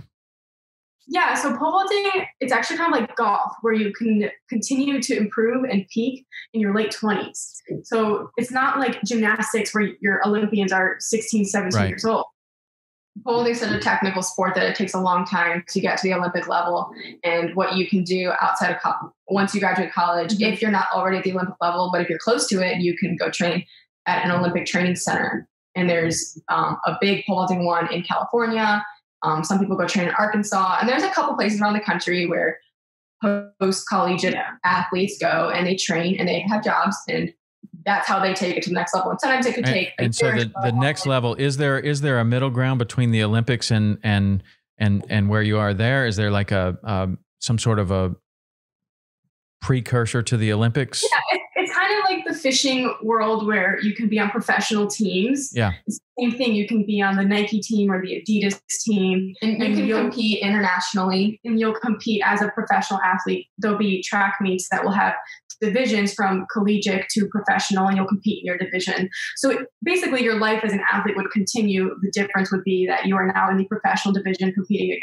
Yeah. So pole vaulting, it's actually kind of like golf where you can continue to improve and peak in your late 20s. So it's not like gymnastics where your Olympians are 16, 17 right. years old. Pole vaulting is such a technical sport that it takes a long time to get to the Olympic level, and what you can do outside of college, once you graduate college, if you're not already at the Olympic level, but if you're close to it, you can go train at an Olympic training center. And there's a big pole vaulting one in California. Some people go train in Arkansas, and there's a couple places around the country where post-collegiate athletes go and they train and they have jobs, and that's how they take it to the next level. And sometimes it could take. And so the next level, is there a middle ground between the Olympics and where you are there? Is there like some sort of a precursor to the Olympics? Yeah, it's kind of like the fishing world where you can be on professional teams. Yeah. It's the same thing. You can be on the Nike team or the Adidas team, and you'll compete internationally, and you'll compete as a professional athlete. There'll be track meets that will have divisions from collegiate to professional, and you'll compete in your division. So basically your life as an athlete would continue. The difference would be that you are now in the professional division competing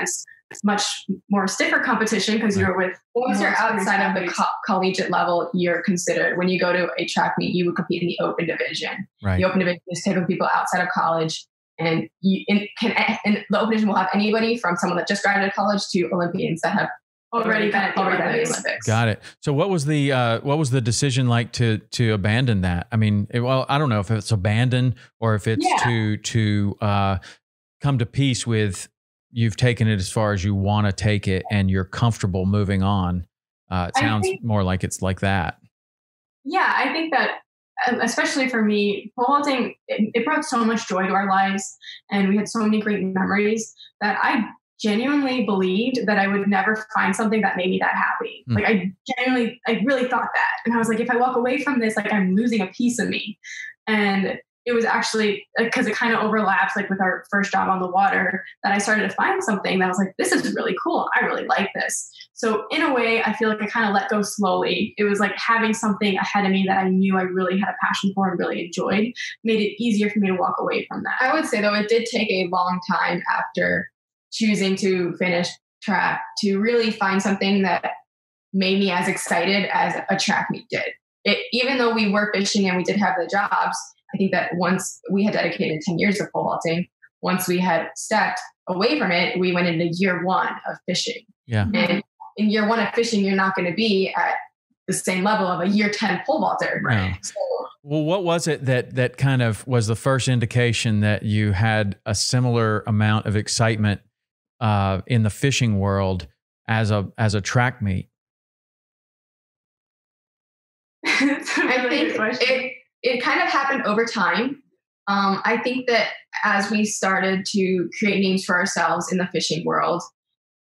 against much more stiffer competition because you're with once you're outside of the collegiate level, you're considered. When you go to a track meet, you would compete in the open division. Right. The open division is taking people outside of college, and the open division will have anybody from someone that just graduated college to Olympians that have already been at the Olympics. Got it. So what was the decision like to abandon that? I mean, I don't know if it's abandon or if it's to come to peace with. You've taken it as far as you want to take it and you're comfortable moving on. It sounds more like it's like that. Yeah. I think that, especially for me, pole vaulting, it brought so much joy to our lives, and we had so many great memories that I genuinely believed that I would never find something that made me that happy. Mm. Like I really thought that. And I was like, if I walk away from this, like I'm losing a piece of me. And it was actually because it kind of overlaps like with our first job on the water that I started to find something that I was like, this is really cool. I really like this. So in a way, I feel like I kind of let go slowly. It was like having something ahead of me that I knew I really had a passion for and really enjoyed made it easier for me to walk away from that. I would say though, it did take a long time after choosing to finish track to really find something that made me as excited as a track meet did. Even though we were fishing and we did have the jobs, I think that once we had dedicated 10 years of pole vaulting, once we had stepped away from it, we went into year one of fishing. Yeah. And in year one of fishing, you're not going to be at the same level of a year 10 pole vaulter. Right. So, well, what was it that kind of was the first indication that you had a similar amount of excitement in the fishing world as a track meet? That's a really good question. It kind of happened over time. I think that as we started to create names for ourselves in the fishing world,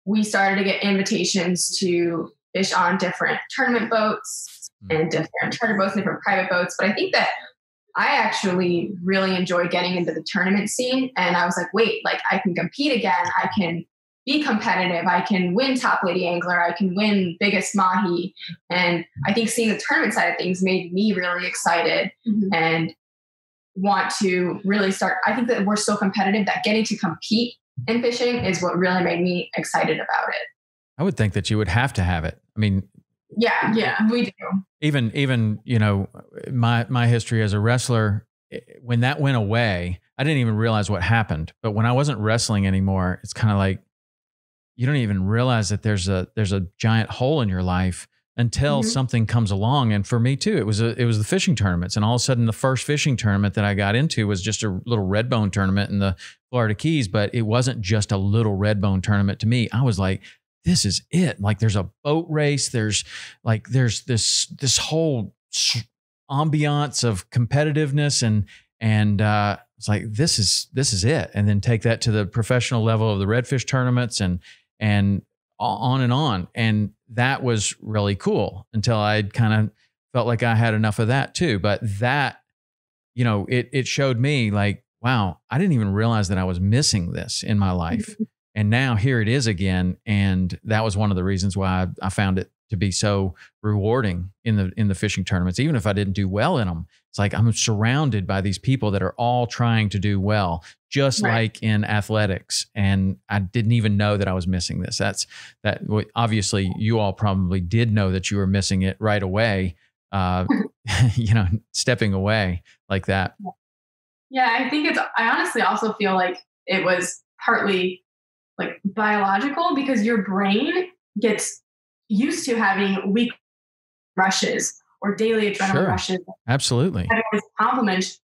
we started to get invitations to fish on different tournament boats and different charter boats and different private boats. But I think that I actually really enjoy getting into the tournament scene. And I was like, wait, like I can compete again. I can be competitive. I can win top lady angler. I can win biggest mahi. And I think seeing the tournament side of things made me really excited and want to really start. I think that we're so competitive that getting to compete in fishing is what really made me excited about it. I would think that you would have to have it. I mean, yeah, we do. Even, you know, my history as a wrestler, when that went away, I didn't even realize what happened. But when I wasn't wrestling anymore, it's kind of like, you don't even realize that there's a giant hole in your life until something comes along. And for me too, it was the fishing tournaments. And all of a sudden the first fishing tournament that I got into was just a little red bone tournament in the Florida Keys, but it wasn't just a little red bone tournament to me. I was like, this is it. Like there's a boat race. There's this whole ambiance of competitiveness and it's like, this is it. And then take that to the professional level of the redfish tournaments and on and on. And that was really cool until I kind of felt like I had enough of that too. But that, you know, it showed me like, wow, I didn't even realize that I was missing this in my life. And now here it is again. And that was one of the reasons why I found it to be so rewarding in the fishing tournaments, even if I didn't do well in them. It's like, I'm surrounded by these people that are all trying to do well, just like in athletics. And I didn't even know that I was missing this. That obviously you all probably did know that you were missing it right away. You know, stepping away like that. Yeah. I honestly also feel like it was partly like biological, because your brain gets used to having weak rushes or daily adrenaline rushes. Absolutely.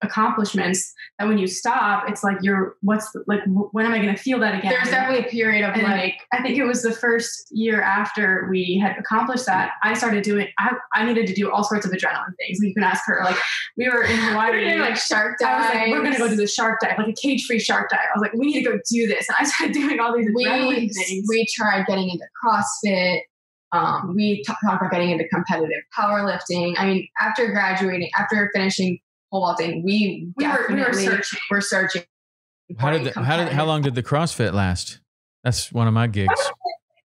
Accomplishments that when you stop, it's like, when am I going to feel that again? There's definitely a period of I think it was the first year after we had accomplished that, I started doing, I needed to do all sorts of adrenaline things. Like you can ask her, like we were in Hawaii, we were doing like shark dives. I was like, we're going to go do the shark dive, like a cage-free shark dive. I was like, we need to go do this. And I started doing all these adrenaline things. We tried getting into CrossFit. We talked about getting into competitive powerlifting. I mean, after finishing pole vaulting, we were searching. How long did the CrossFit last? That's one of my gigs. It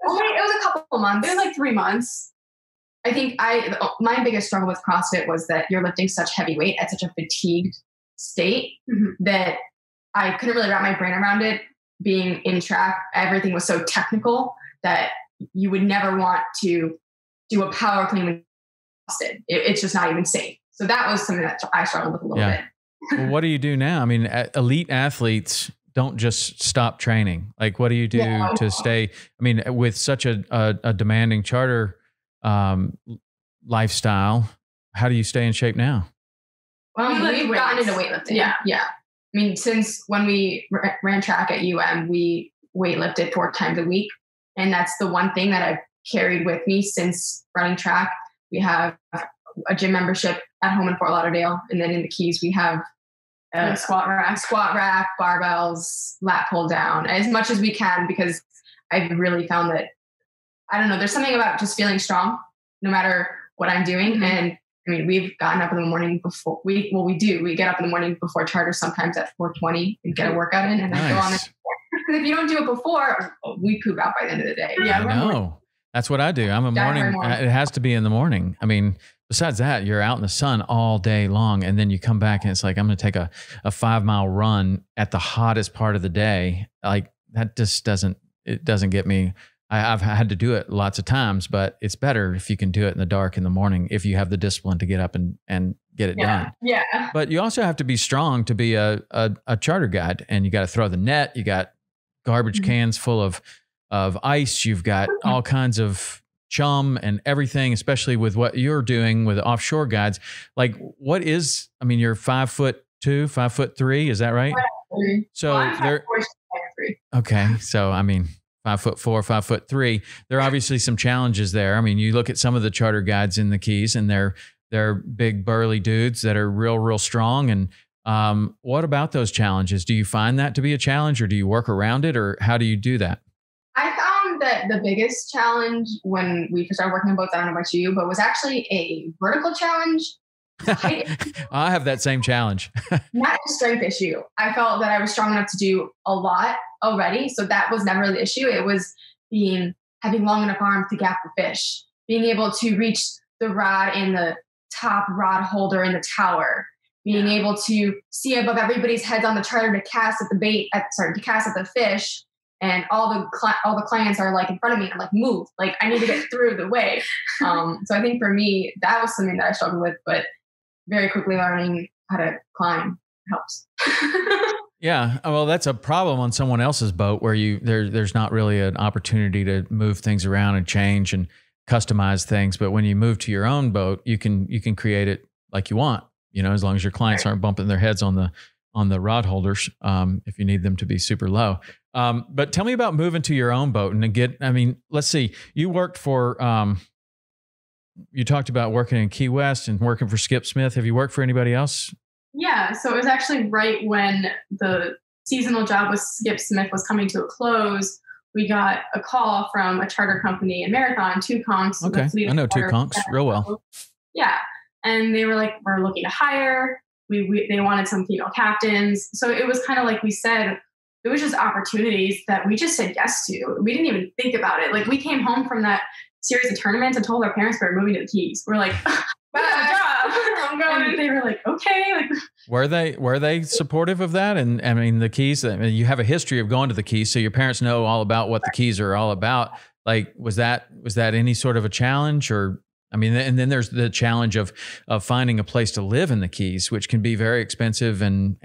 was a couple of months. It was like 3 months. I think my biggest struggle with CrossFit was that you're lifting such heavy weight at such a fatigued state that I couldn't really wrap my brain around it. Being in track, everything was so technical that you would never want to do a power clean when exhausted. It's just not even safe. So that was something that I struggled with a little bit. Well, what do you do now? I mean, elite athletes don't just stop training. Like, what do you do to stay? I mean, with such a demanding charter lifestyle, how do you stay in shape now? Well, we've gotten into weightlifting. Yeah. I mean, since when we ran track at UM, we weightlifted 4 times a week. And that's the one thing that I've carried with me since running track. We have a gym membership at home in Fort Lauderdale. And then in the Keys, we have a squat rack, barbells, lat pull down, as much as we can, because I've really found that, I don't know, there's something about just feeling strong no matter what I'm doing. And I mean, we've gotten up in the morning before we get up in the morning before charter sometimes at 4:20 and get a workout in, and I go on it. Because if you don't do it before, we poop out by the end of the day. Yeah, no, that's what I do. I'm a morning. It has to be in the morning. I mean, besides that, you're out in the sun all day long, and then you come back and it's like, I'm going to take a 5-mile run at the hottest part of the day. Like that just doesn't get me. I've had to do it lots of times, but it's better if you can do it in the dark in the morning, if you have the discipline to get up and get it done. Yeah. But you also have to be strong to be a charter guide, and you got to throw the net. You got garbage cans full of ice. You've got all kinds of chum and everything, especially with what you're doing with offshore guides. Like I mean, you're 5'2", 5'3", is that right? 5'3". So okay. So, I mean, 5'4", 5'3". There are obviously some challenges there. I mean, you look at some of the charter guides in the Keys and they're They're big, burly dudes that are real, real strong. And what about those challenges? Do you find that to be a challenge, or do you work around it, or how do you do that? I found that the biggest challenge when we first started working on boats, I don't know about you, but was actually a vertical challenge. I have that same challenge. Not a strength issue. I felt that I was strong enough to do a lot already. So that was never the issue. It was having long enough arms to gap the fish, being able to reach the rod and the top rod holder in the tower, being able to see above everybody's heads on the charter to cast at the fish. And all the clients are like in front of me. I'm like, move, like I need to get through the way. So I think for me, that was something that I struggled with, but very quickly learning how to climb helps. Yeah. Well, that's a problem on someone else's boat where there's not really an opportunity to move things around and change and customize things. But when you move to your own boat, you can create it like you want, as long as your clients aren't bumping their heads on the rod holders, if you need them to be super low. But tell me about moving to your own boat and let's see, you worked for, you talked about working in Key West and working for Skip Smith. Have you worked for anybody else? Yeah. So it was actually right when the seasonal job with Skip Smith was coming to a close. We got a call from a charter company in Marathon, Two Conks. Okay. I know Two Conks real well. Yeah. And they were like, we're looking to hire. They wanted some female captains. So it was kind of like we said, it was just opportunities that we just said yes to. We didn't even think about it. Like we came home from that series of tournaments and told our parents we were moving to the Keys. We're like, I'm going. And they were like, okay. Like, were they supportive of that? And the Keys, you have a history of going to the Keys. So your parents know all about what the Keys are all about. Like, was that any sort of a challenge or? And then there's the challenge of finding a place to live in the Keys, which can be very expensive and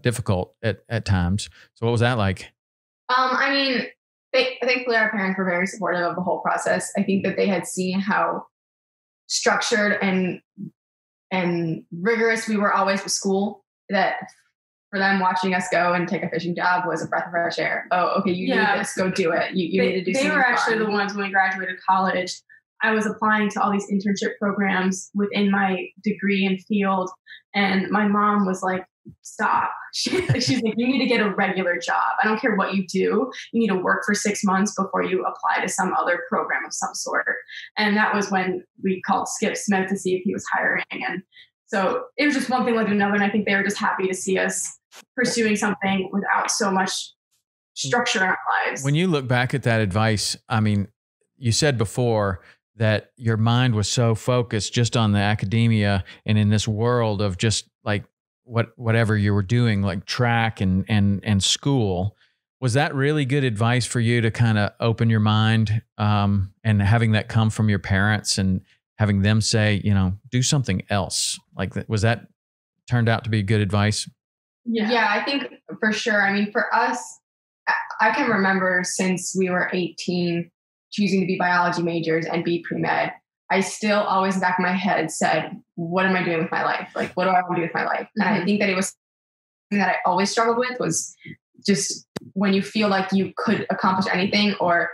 difficult at times. So what was that like? Thankfully our parents were very supportive of the whole process. I think that they had seen how structured and rigorous we were always with school, that for them watching us go and take a fishing job was a breath of fresh air. Oh, okay. You need this. Go do it. You need to do something. They were actually the ones when we graduated college, I was applying to all these internship programs within my degree and field. And my mom was like, stop. She's like, you need to get a regular job. I don't care what you do. You need to work for 6 months before you apply to some other program of some sort. And that was when we called Skip Smith to see if he was hiring. And so it was just one thing led to another. And I think they were just happy to see us pursuing something without so much structure in our lives. When you look back at that advice, you said before that your mind was so focused just on the academia and in this world of just like whatever you were doing, like track and school. Was that really good advice for you to kind of open your mind and having that come from your parents and having them say, do something else? Like was that turned out to be good advice? Yeah, I think for sure. For us, I can remember since we were 18, choosing to be biology majors and be pre-med, I still always in the back of my head said, what am I doing with my life? Like, what do I want to do with my life? And I think that it was something that I always struggled with was just when you feel like you could accomplish anything or,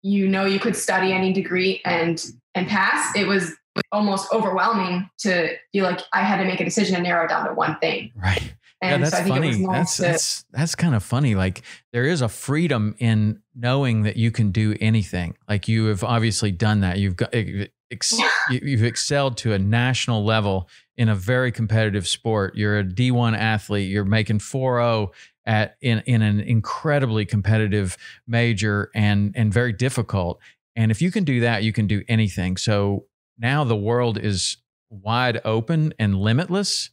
you could study any degree and pass. It was almost overwhelming to feel like I had to make a decision and narrow it down to one thing. Right. And yeah, that's funny. That's kind of funny. Like there is a freedom in knowing that you can do anything. Like you have obviously done that. You've excelled to a national level in a very competitive sport. You're a D1 athlete. You're making 4.0 in an incredibly competitive major and very difficult. And if you can do that, you can do anything. So now the world is wide open and limitless.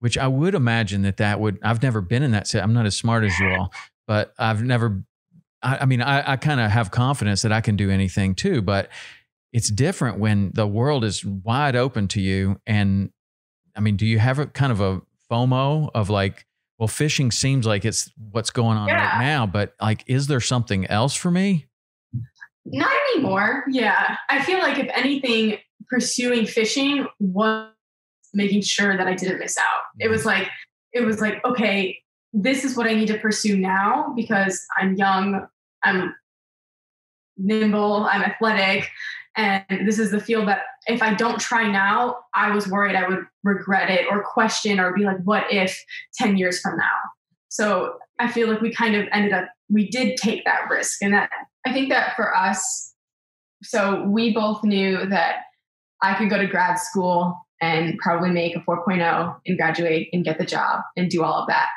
Which I would imagine that I've never been in that set. I'm not as smart as you all, but I kind of have confidence that I can do anything too, but it's different when the world is wide open to you. And do you have a kind of a FOMO of like, well, fishing seems like it's what's going on right now, but like, is there something else for me? Not anymore. Yeah. I feel like if anything, pursuing fishing was making sure that I didn't miss out. It was like, okay, this is what I need to pursue now because I'm young, I'm nimble, I'm athletic, And this is the field that if I don't try now, I was worried I would regret it or question or be like, what if 10 years from now? So I feel like we kind of ended up, we did take that risk. And that I think that for us, so we both knew that I could go to grad school and probably make a 4.0 and graduate and get the job and do all of that.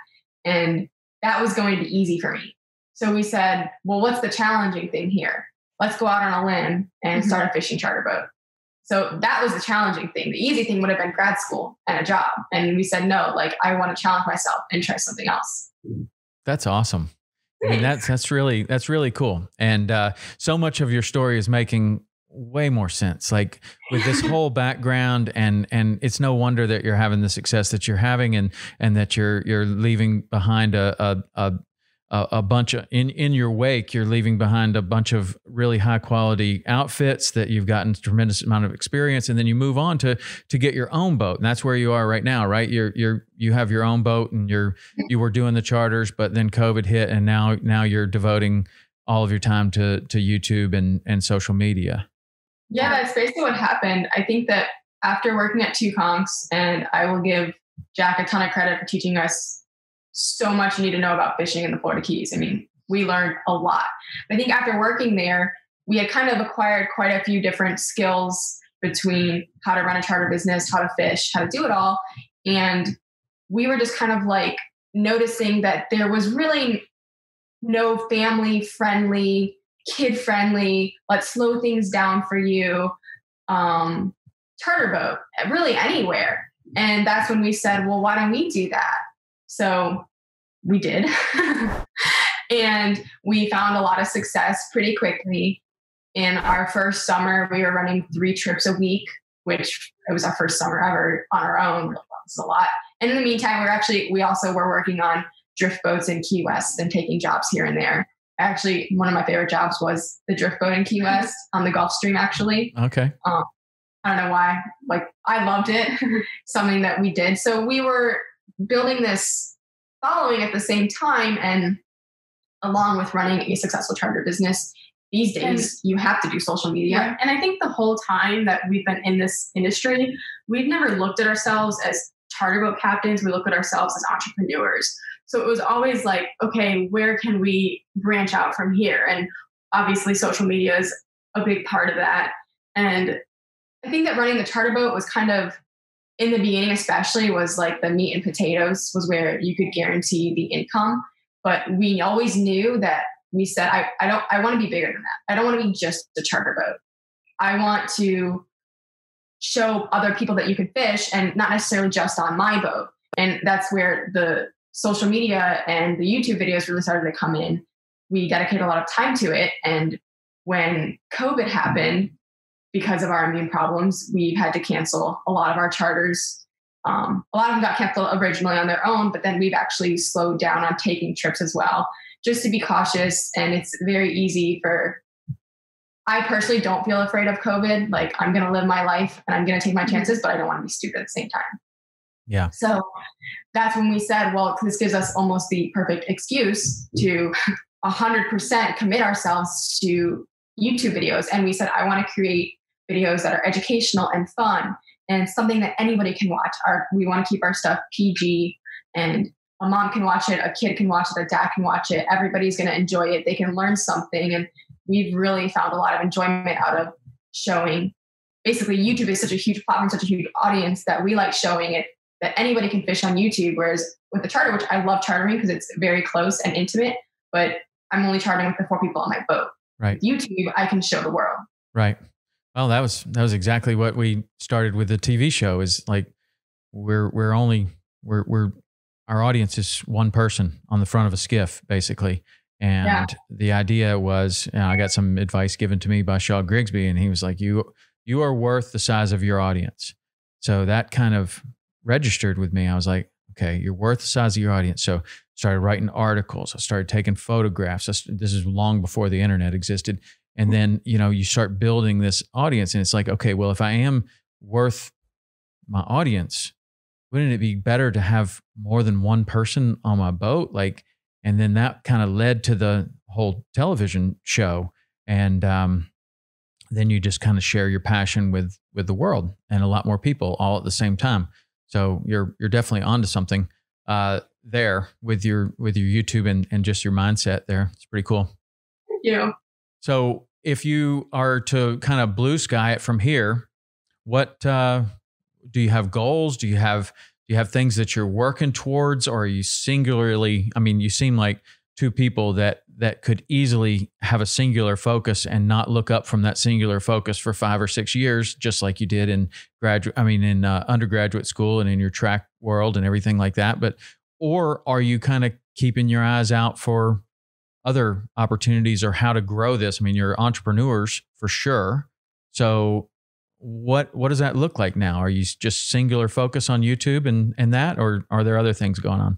And that was going to be easy for me. So we said, well, what's the challenging thing here? Let's go out on a limb and start a fishing charter boat. So that was the challenging thing. The easy thing would have been grad school and a job. And we said, no, like I want to challenge myself and try something else. That's awesome. I mean, that's really cool. And so much of your story is making way more sense, like with this whole background, and it's no wonder that you're having the success that you're having, and that you're leaving behind a bunch of, in your wake, you're leaving behind a bunch of really high quality outfits that you've gotten a tremendous amount of experience. And then you move on to get your own boat. And that's where you are right now, right? You have your own boat, and you were doing the charters, but then COVID hit, and now you're devoting all of your time to YouTube and social media. Yeah, that's basically what happened. I think that after working at Two Conks, and I will give Jack a ton of credit for teaching us so much you need to know about fishing in the Florida Keys. I mean, we learned a lot. I think after working there, we had kind of acquired quite a few different skills between how to run a charter business, how to fish, how to do it all. And we were just kind of like noticing that there was really no family friendly, kid friendly, let's slow things down for you, charter boat, really anywhere. And that's when we said, well, why don't we do that? So we did, and we found a lot of success pretty quickly. In our first summer, we were running 3 trips a week, which it was our first summer ever on our own. It was a lot. And in the meantime, we also were working on drift boats in Key West and taking jobs here and there. Actually, one of my favorite jobs was the drift boat in Key West on the Gulf Stream, actually. Okay. I don't know why, like I loved it, something that we did. So we were building this following at the same time, and along with running a successful charter business these days, you have to do social media. Right. And I think the whole time that we've been in this industry, we've never looked at ourselves as charter boat captains. We look at ourselves as entrepreneurs. So it was always like, okay, where can we branch out from here? And obviously social media is a big part of that. And I think that running the charter boat was kind of, in the beginning especially, was like the meat and potatoes, was where you could guarantee the income. But we always knew that we said, I want to be bigger than that. I don't want to be just a charter boat. I want to show other people that you can fish, and not necessarily just on my boat. And that's where the social media and the YouTube videos really started to come in. We dedicate a lot of time to it. And when COVID happened, because of our immune problems, we've had to cancel a lot of our charters. A lot of them got canceled originally on their own, but then we've actually slowed down on taking trips as well, just to be cautious. And it's very easy I personally don't feel afraid of COVID. Like, I'm going to live my life and I'm going to take my chances, but I don't want to be stupid at the same time. Yeah. So that's when we said, well, this gives us almost the perfect excuse to 100% commit ourselves to YouTube videos. And we said, I want to create videos that are educational and fun and something that anybody can watch. We want to keep our stuff PG, and a mom can watch it, a kid can watch it, a dad can watch it. Everybody's going to enjoy it. They can learn something. And we've really found a lot of enjoyment out of showing. Basically, YouTube is such a huge platform, such a huge audience, that we like showing it, that anybody can fish on YouTube. Whereas with the charter, which I love chartering because it's very close and intimate, but I'm only chartering with the 4 people on my boat. Right. YouTube, I can show the world. Right. Well, that was exactly what we started with the TV show, is like, our audience is one person on the front of a skiff, basically. And the idea was, I got some advice given to me by Shaw Grigsby, and he was like, you are worth the size of your audience. So that kind of registered with me. I was like, okay, you're worth the size of your audience. So started writing articles. I started taking photographs. This is long before the internet existed. And then, you start building this audience, and it's like, okay, well, if I am worth my audience, wouldn't it be better to have more than one person on my boat? Like, and then that kind of led to the whole television show. And, then you just kind of share your passion with the world and a lot more people all at the same time. So you're definitely onto something there with your YouTube and just your mindset there. It's pretty cool. Yeah. So if you are to kind of blue sky it from here, what do you have goals? Do you have things that you're working towards, or are you singularly? I mean, you seem like two people that could easily have a singular focus and not look up from that singular focus for 5 or 6 years, just like you did in undergraduate school and in your track world and everything like that. But, or are you kind of keeping your eyes out for other opportunities or how to grow this? I mean, you're entrepreneurs for sure. So what does that look like now? Are you just singular focus on YouTube and that, or are there other things going on?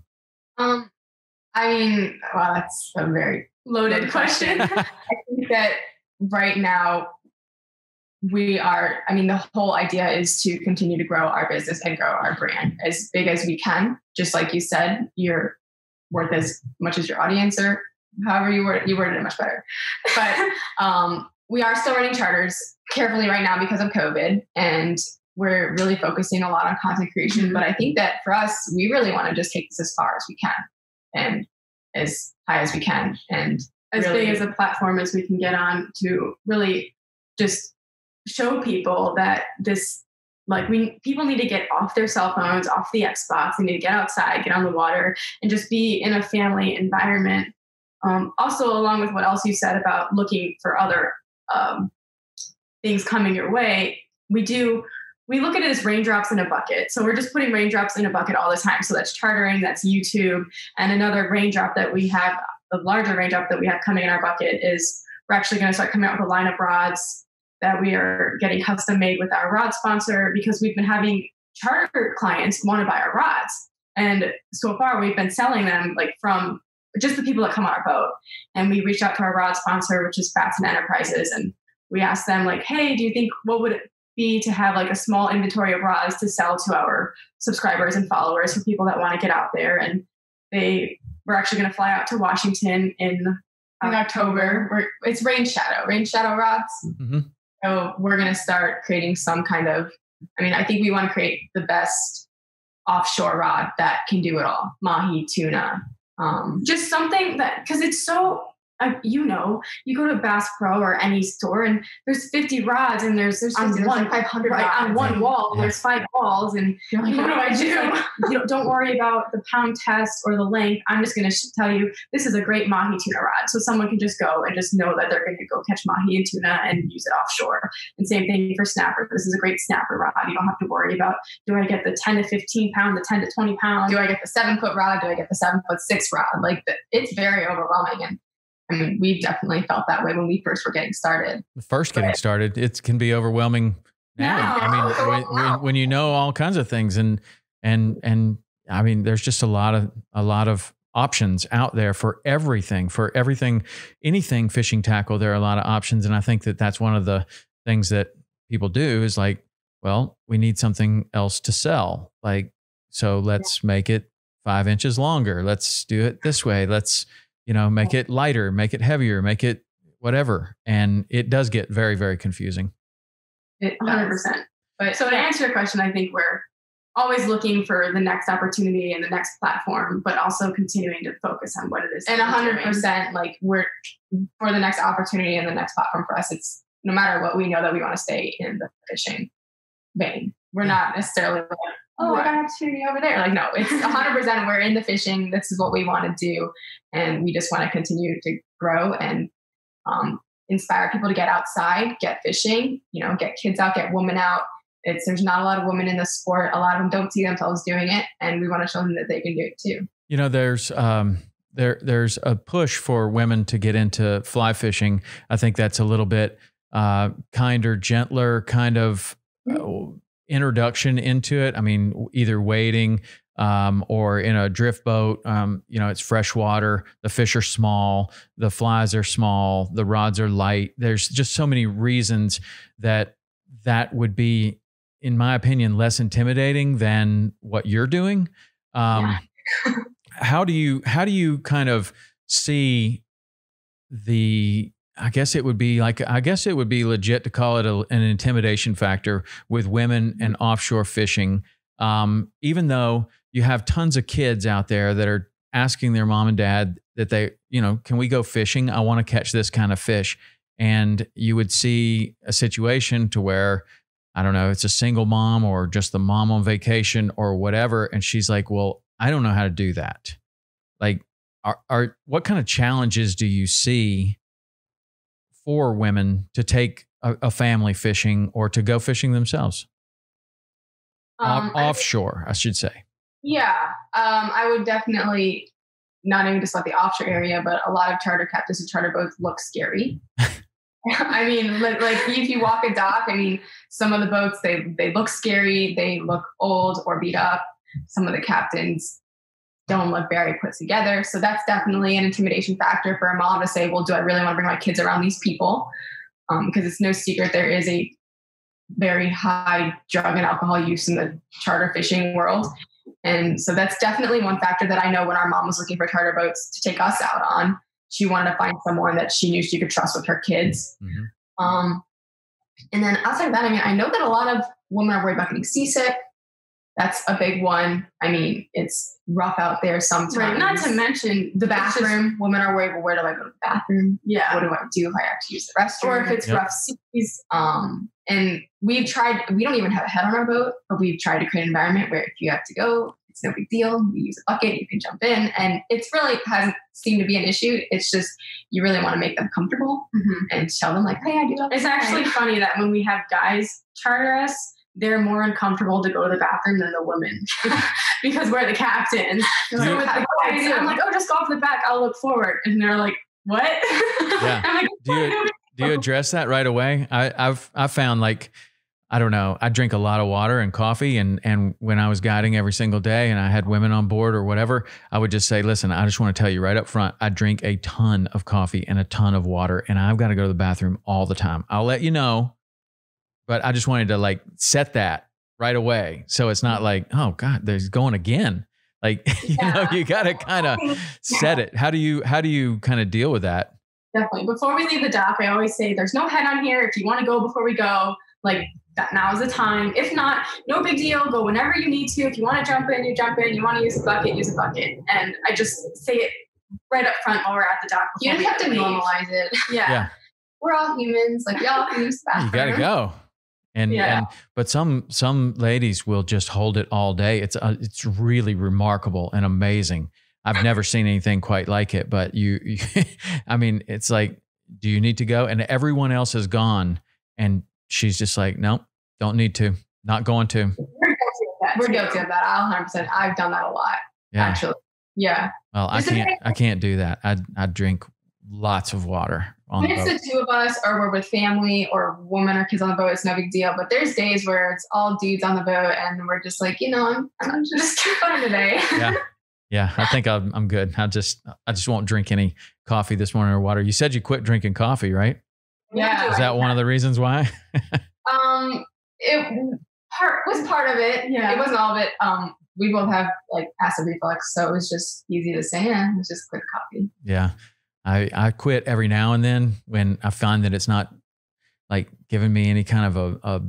I mean, well, that's a very loaded question. I think that right now the whole idea is to continue to grow our business and grow our brand as big as we can. Just like you said, you're worth as much as your audience, or however you worded it much better. But we are still running charters carefully right now because of COVID, and we're really focusing a lot on content creation. But I think that for us, we really want to just take this as far as we can, and as high as we can, and as really big as a platform as we can get on to really just show people that this, like, people need to get off their cell phones, off the Xbox. They need to get outside, get on the water, and just be in a family environment. Also, along with what else you said about looking for other things coming your way, we look at it as raindrops in a bucket. So we're just putting raindrops in a bucket all the time. So that's chartering, that's YouTube. And another raindrop that we have, the larger raindrop that we have coming in our bucket, is we're actually going to start coming out with a line of rods that we are getting custom made with our rod sponsor, because we've been having charter clients want to buy our rods. And so far we've been selling them like from just the people that come on our boat. And we reached out to our rod sponsor, which is Batson Enterprises. And we asked them, like, hey, do you think, what would it be to have like a small inventory of rods to sell to our subscribers and followers, for people that want to get out there? And they were actually going to fly out to Washington in October. It's Rain Shadow Rods. Mm-hmm. So we're going to start creating some kind of, I think we want to create the best offshore rod that can do it all. Mahi, tuna, just something that, cause it's so, you go to Bass Pro or any store and there's 50 rods, and there's on 500 rods. On one wall, there's 5 walls, and you're like, what do I do? Like, don't worry about the pound test or the length. I'm just going to tell you, this is a great mahi tuna rod. So someone can just go and just know that they're going to go catch mahi and tuna and use it offshore. And same thing for snapper. This is a great snapper rod. You don't have to worry about, do I get the 10 to 15 pound, the 10 to 20 pound? Do I get the 7-foot rod? Do I get the 7-foot 6 rod? Like, it's very overwhelming. And we definitely felt that way when we first were getting started. It can be overwhelming now. When you know all kinds of things and there's just a lot of options out there for everything, anything fishing tackle. There are a lot of options. And I think that's one of the things that people do is like, well, we need something else to sell. Like, so let's make it 5 inches longer. Let's do it this way. Let's, make it lighter, make it heavier, make it whatever. And it does get very, very confusing. 100%. But so to answer your question, I think we're always looking for the next opportunity and the next platform, but also continuing to focus on what it is. And 100%, like, we're for the next opportunity and the next platform for us, it's no matter what, we know that we want to stay in the fishing vein. We're not necessarily like, oh, I got an opportunity over there. Like, no, it's 100%. We're in the fishing. This is what we want to do. And we just want to continue to grow and inspire people to get outside, get fishing, get kids out, get women out. There's not a lot of women in the sport. A lot of them don't see themselves doing it. And we want to show them that they can do it too. There's a push for women to get into fly fishing. I think that's a little bit kinder, gentler kind of introduction into it. Either wading or in a drift boat, it's fresh water, the fish are small, the flies are small, the rods are light. There's just so many reasons that would be, in my opinion, less intimidating than what you're doing. How do you kind of see the I guess it would be legit to call it an intimidation factor with women and offshore fishing. Even though you have tons of kids out there that are asking their mom and dad that they, you know, can we go fishing? I want to catch this kind of fish. And you would see a situation to where, I don't know, it's a single mom or just the mom on vacation or whatever. And she's like, well, I don't know how to do that. Like, what kind of challenges do you see for women to take a family fishing or to go fishing themselves? Offshore, I should say. Yeah. I would definitely not even just let the offshore area, but a lot of charter captains and charter boats look scary. I mean, like if you walk a dock, I mean, some of the boats, they look scary. They look old or beat up. Some of the captains don't look very put together. So that's definitely an intimidation factor for a mom to say, well, do I really want to bring my kids around these people? Because it's no secret there is a very high drug and alcohol use in the charter fishing world. And so that's definitely one factor that I know when our mom was looking for charter boats to take us out on, she wanted to find someone that she knew she could trust with her kids. Mm-hmm. And then outside of that, I mean, I know that a lot of women are worried about getting seasick. That's a big one. I mean, it's rough out there sometimes. Right. Not to mention the bathroom. Just, women are worried, well, where do I go to the bathroom? Yeah. What do if I have to use the restroom? Or if it's rough seas. And we've tried, we don't even have a head on our boat, but we've tried to create an environment where if you have to go, it's no big deal. You use a bucket, you can jump in. And it's really hasn't seemed to be an issue. It's just, you really want to make them comfortable and tell them like, hey, I do that. It's actually funny that when we have guys charter us, they're more uncomfortable to go to the bathroom than the women because we're the captains. So with the guys, I'm like, oh, just go off the back. I'll look forward. And they're like, what? Yeah. I'm like, do you address that right away? I found like, I don't know, I drink a lot of water and coffee. And when I was guiding every single day and I had women on board or whatever, I would just say, listen, I just want to tell you right up front, I drink a ton of coffee and a ton of water and I've got to go to the bathroom all the time. I'll let you know. But I just wanted to like set that right away. So it's not like, oh God, there's going again. Like, you know, you got to kind of set it. How do you kind of deal with that? Definitely. Before we leave the dock, I always say there's no head on here. If you want to go before we go, like that now is the time. If not, no big deal. Go whenever you need to. If you want to jump in, you jump in. You want to use a bucket, use a bucket. And I just say it right up front while we're at the dock. You just have to normalize it. Yeah. We're all humans. Like, y'all can use the bathroom. You got to go. But some ladies will just hold it all day. It's really remarkable and amazing. I've never seen anything quite like it, but I mean, it's like, do you need to go? And everyone else is gone. And she's just like, nope, don't need to, not going to. We're guilty of that. 100%. I've done that a lot. Yeah. Actually. Yeah. Well, I can't do that. I drink lots of water. When it's the two of us or we're with family or women or kids on the boat, it's no big deal. But there's days where it's all dudes on the boat and we're just like, you know, I'm just too fun today. Yeah. I think I'm good. I just won't drink any coffee this morning or water. You said you quit drinking coffee, right? Yeah. Is that one of the reasons why? It was part of it. Yeah. It wasn't all of it. We both have like acid reflux. So it was just easy to say, yeah, let's just quit coffee. Yeah. I quit every now and then when I find that it's not like giving me any kind of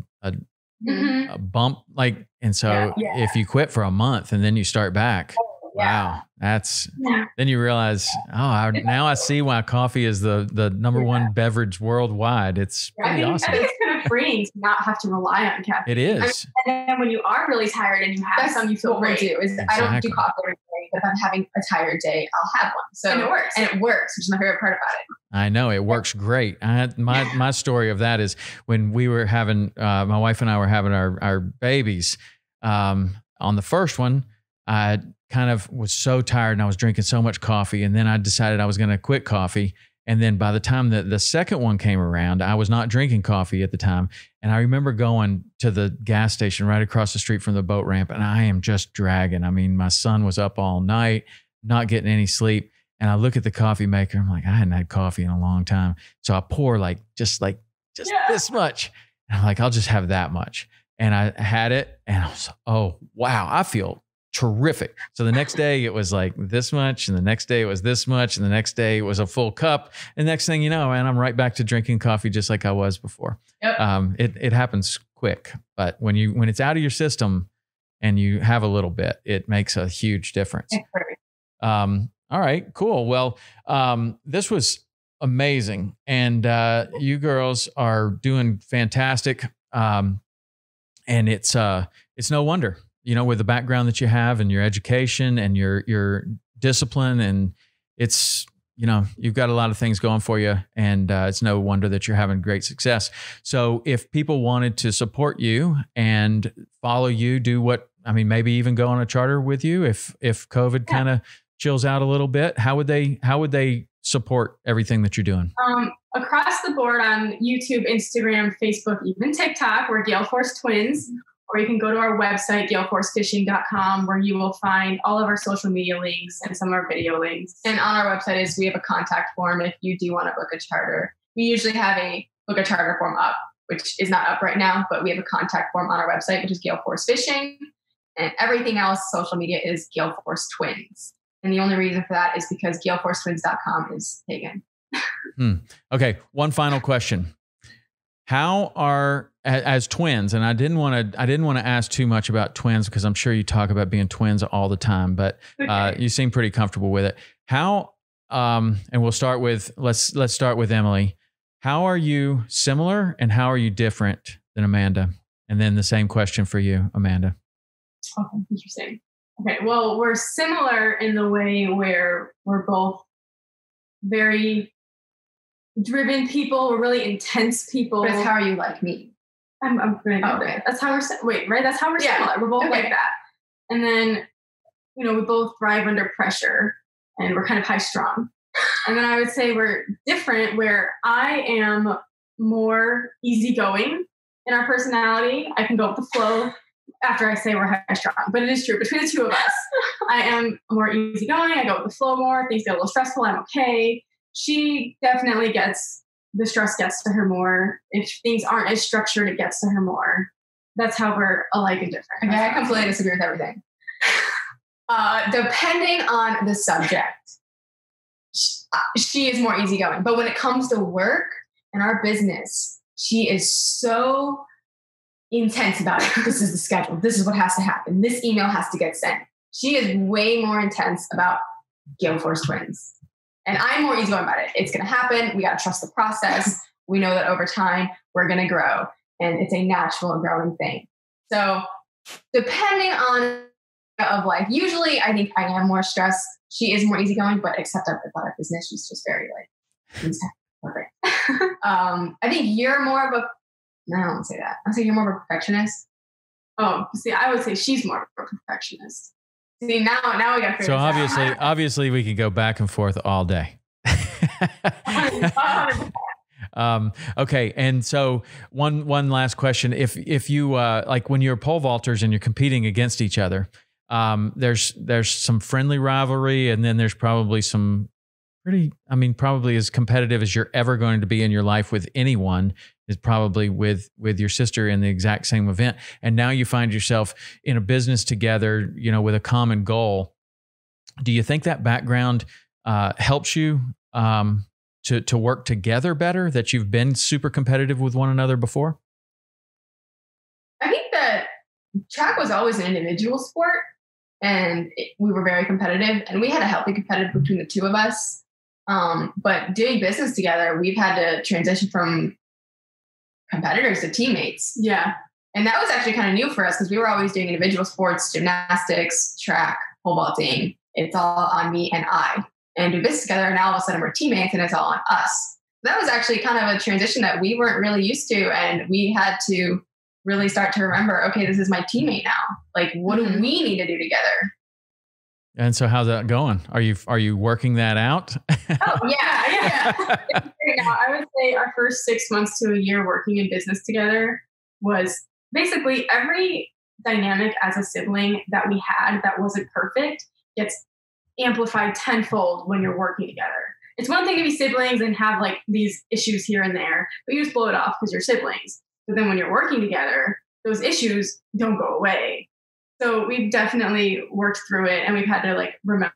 a bump. Like, and so if you quit for a month and then you start back, wow, that's, then you realize, now I see why coffee is the number one beverage worldwide. It's pretty awesome. It's kind of freeing to not have to rely on caffeine. It is. I mean, and then when you are really tired and you have some, you feel great. I don't do coffee every day, but if I'm having a tired day, I'll have one. So and it works, which is my favorite part about it. I know it works great. My story of that is when we were having, my wife and I were having our babies, on the first one, I kind of was so tired and I was drinking so much coffee. And then I decided I was going to quit coffee. And then by the time that the second one came around, I was not drinking coffee at the time. And I remember going to the gas station right across the street from the boat ramp. And I am just dragging. I mean, my son was up all night, not getting any sleep. And I look at the coffee maker. I'm like, I hadn't had coffee in a long time. So I pour like just this much. And I'm like, I'll just have that much. And I had it and I was like, oh, wow, I feel terrific. So the next day it was like this much, and the next day it was this much, and the next day it was a full cup. And next thing you know, man, I'm right back to drinking coffee just like I was before. Yep. It happens quick, but when it's out of your system and you have a little bit, it makes a huge difference. All right, cool. Well, this was amazing. And you girls are doing fantastic. And it's no wonder, you know, with the background that you have and your education and your discipline, and it's, you know, you've got a lot of things going for you, and it's no wonder that you're having great success. So if people wanted to support you and follow you, do what, I mean, maybe even go on a charter with you if COVID kind of chills out a little bit, how would they support everything that you're doing? Across the board on YouTube, Instagram, Facebook, even TikTok, we're Gale Force Twins, or you can go to our website, galeforcefishing.com, where you will find all of our social media links and some of our video links. And on our website we have a contact form if you do want to book a charter. We usually have a book a charter form up, which is not up right now, but we have a contact form on our website, which is Gale Force Fishing, and everything else, social media, is Gale Force Twins. And the only reason for that is because galeforcetwins.com is taken. Okay. One final question. How are, as twins, and I didn't want to ask too much about twins because I'm sure you talk about being twins all the time, but you seem pretty comfortable with it. How, and we'll start with, let's start with Emily. How are you similar and how are you different than Amanda? And then the same question for you, Amanda. Oh, interesting. Okay, well, we're similar in the way where we're both very driven people. We're really intense people. But how are you like me? I'm going to go there. That's how we're, wait, right? That's how we're similar. We're both like that. And then, you know, we both thrive under pressure and we're kind of high strung. And then I would say we're different where I am more easygoing in our personality. I can go with the flow. After I say we're high strong, but it is true. Between the two of us, I am more easygoing. I go with the flow more. Things get a little stressful. I'm okay. She definitely gets, the stress gets to her more. If things aren't as structured, it gets to her more. That's how we're alike and different. Okay, I completely disagree with everything. Depending on the subject, she is more easygoing. But when it comes to work and our business, she is so intense about it. This is the schedule. This is what has to happen. This email has to get sent. She is way more intense about Gale Force Twins. And I'm more easygoing about it. It's going to happen. We got to trust the process. We know that over time we're going to grow, and it's a natural and growing thing. So depending on of life, usually I think I am more stressed. She is more easygoing, but except about our business, she's just very like, perfect. I think you're more of a, no, I won't say that. I'll say you're more of a perfectionist. Oh, see, I would say she's more of a perfectionist. See, now we got to figure this out. So obviously we could go back and forth all day. Okay. And so one last question. If you, like when you're pole vaulters and you're competing against each other, there's some friendly rivalry, and then there's probably some pretty, I mean, probably as competitive as you're ever going to be in your life with anyone is probably with your sister in the exact same event. And now you find yourself in a business together, you know, with a common goal. Do you think that background helps you to work together better, that you've been super competitive with one another before? I think that track was always an individual sport, and we were very competitive, and we had a healthy competitive between the two of us. But doing business together, we've had to transition from competitors to teammates. Yeah. And that was actually kind of new for us because we were always doing individual sports, gymnastics, track, pole vaulting. It's all on me and I. And do this together, and now all of a sudden we're teammates and it's all on us. That was actually kind of a transition that we weren't really used to, and we had to really start to remember, okay, this is my teammate now. Like, what do we need to do together? And so how's that going? Are you working that out? Oh yeah. I would say our first 6 months to a year working in business together was basically every dynamic as a sibling that we had that wasn't perfect gets amplified tenfold when you're working together. It's one thing to be siblings and have like these issues here and there, but you just blow it off because you're siblings. But then when you're working together, those issues don't go away. So we've definitely worked through it, and we've had to like remember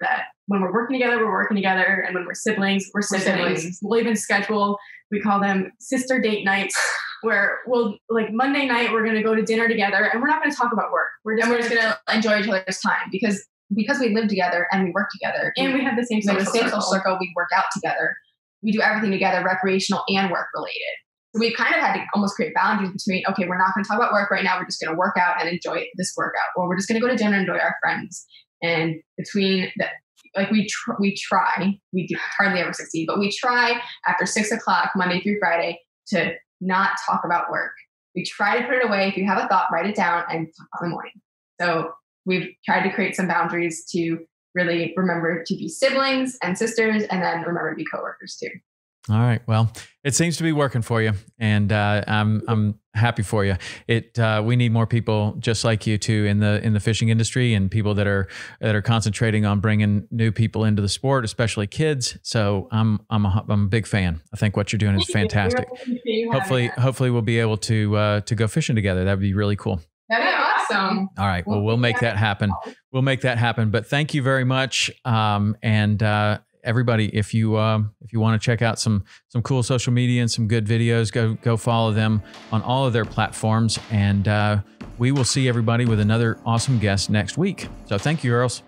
that when we're working together, we're working together. And when we're siblings, we're siblings. We'll even schedule, we call them sister date nights, where we'll like Monday night, we're going to go to dinner together and we're not going to talk about work. We're just going to enjoy each other's time because we live together and we work together. And we have the same social circle. We work out together. We do everything together, recreational and work related. So we've kind of had to almost create boundaries between, okay, we're not going to talk about work right now. We're just going to work out and enjoy this workout, or we're just going to go to dinner and enjoy our friends. And between that, like we hardly ever succeed, but we try after 6 o'clock, Monday through Friday, to not talk about work. We try to put it away. If you have a thought, write it down and talk in the morning. So we've tried to create some boundaries to really remember to be siblings and sisters, and then remember to be coworkers too. All right. Well, it seems to be working for you, and I'm happy for you. We need more people just like you too in the fishing industry, and people that are concentrating on bringing new people into the sport, especially kids. So I'm a big fan. I think what you're doing is fantastic. Hopefully we'll be able to go fishing together. That'd be really cool. That'd be awesome. All right. Well, we'll make that happen. We'll make that happen. But thank you very much. Everybody, if you want to check out some cool social media and some good videos, go follow them on all of their platforms. And we will see everybody with another awesome guest next week. So thank you, girls.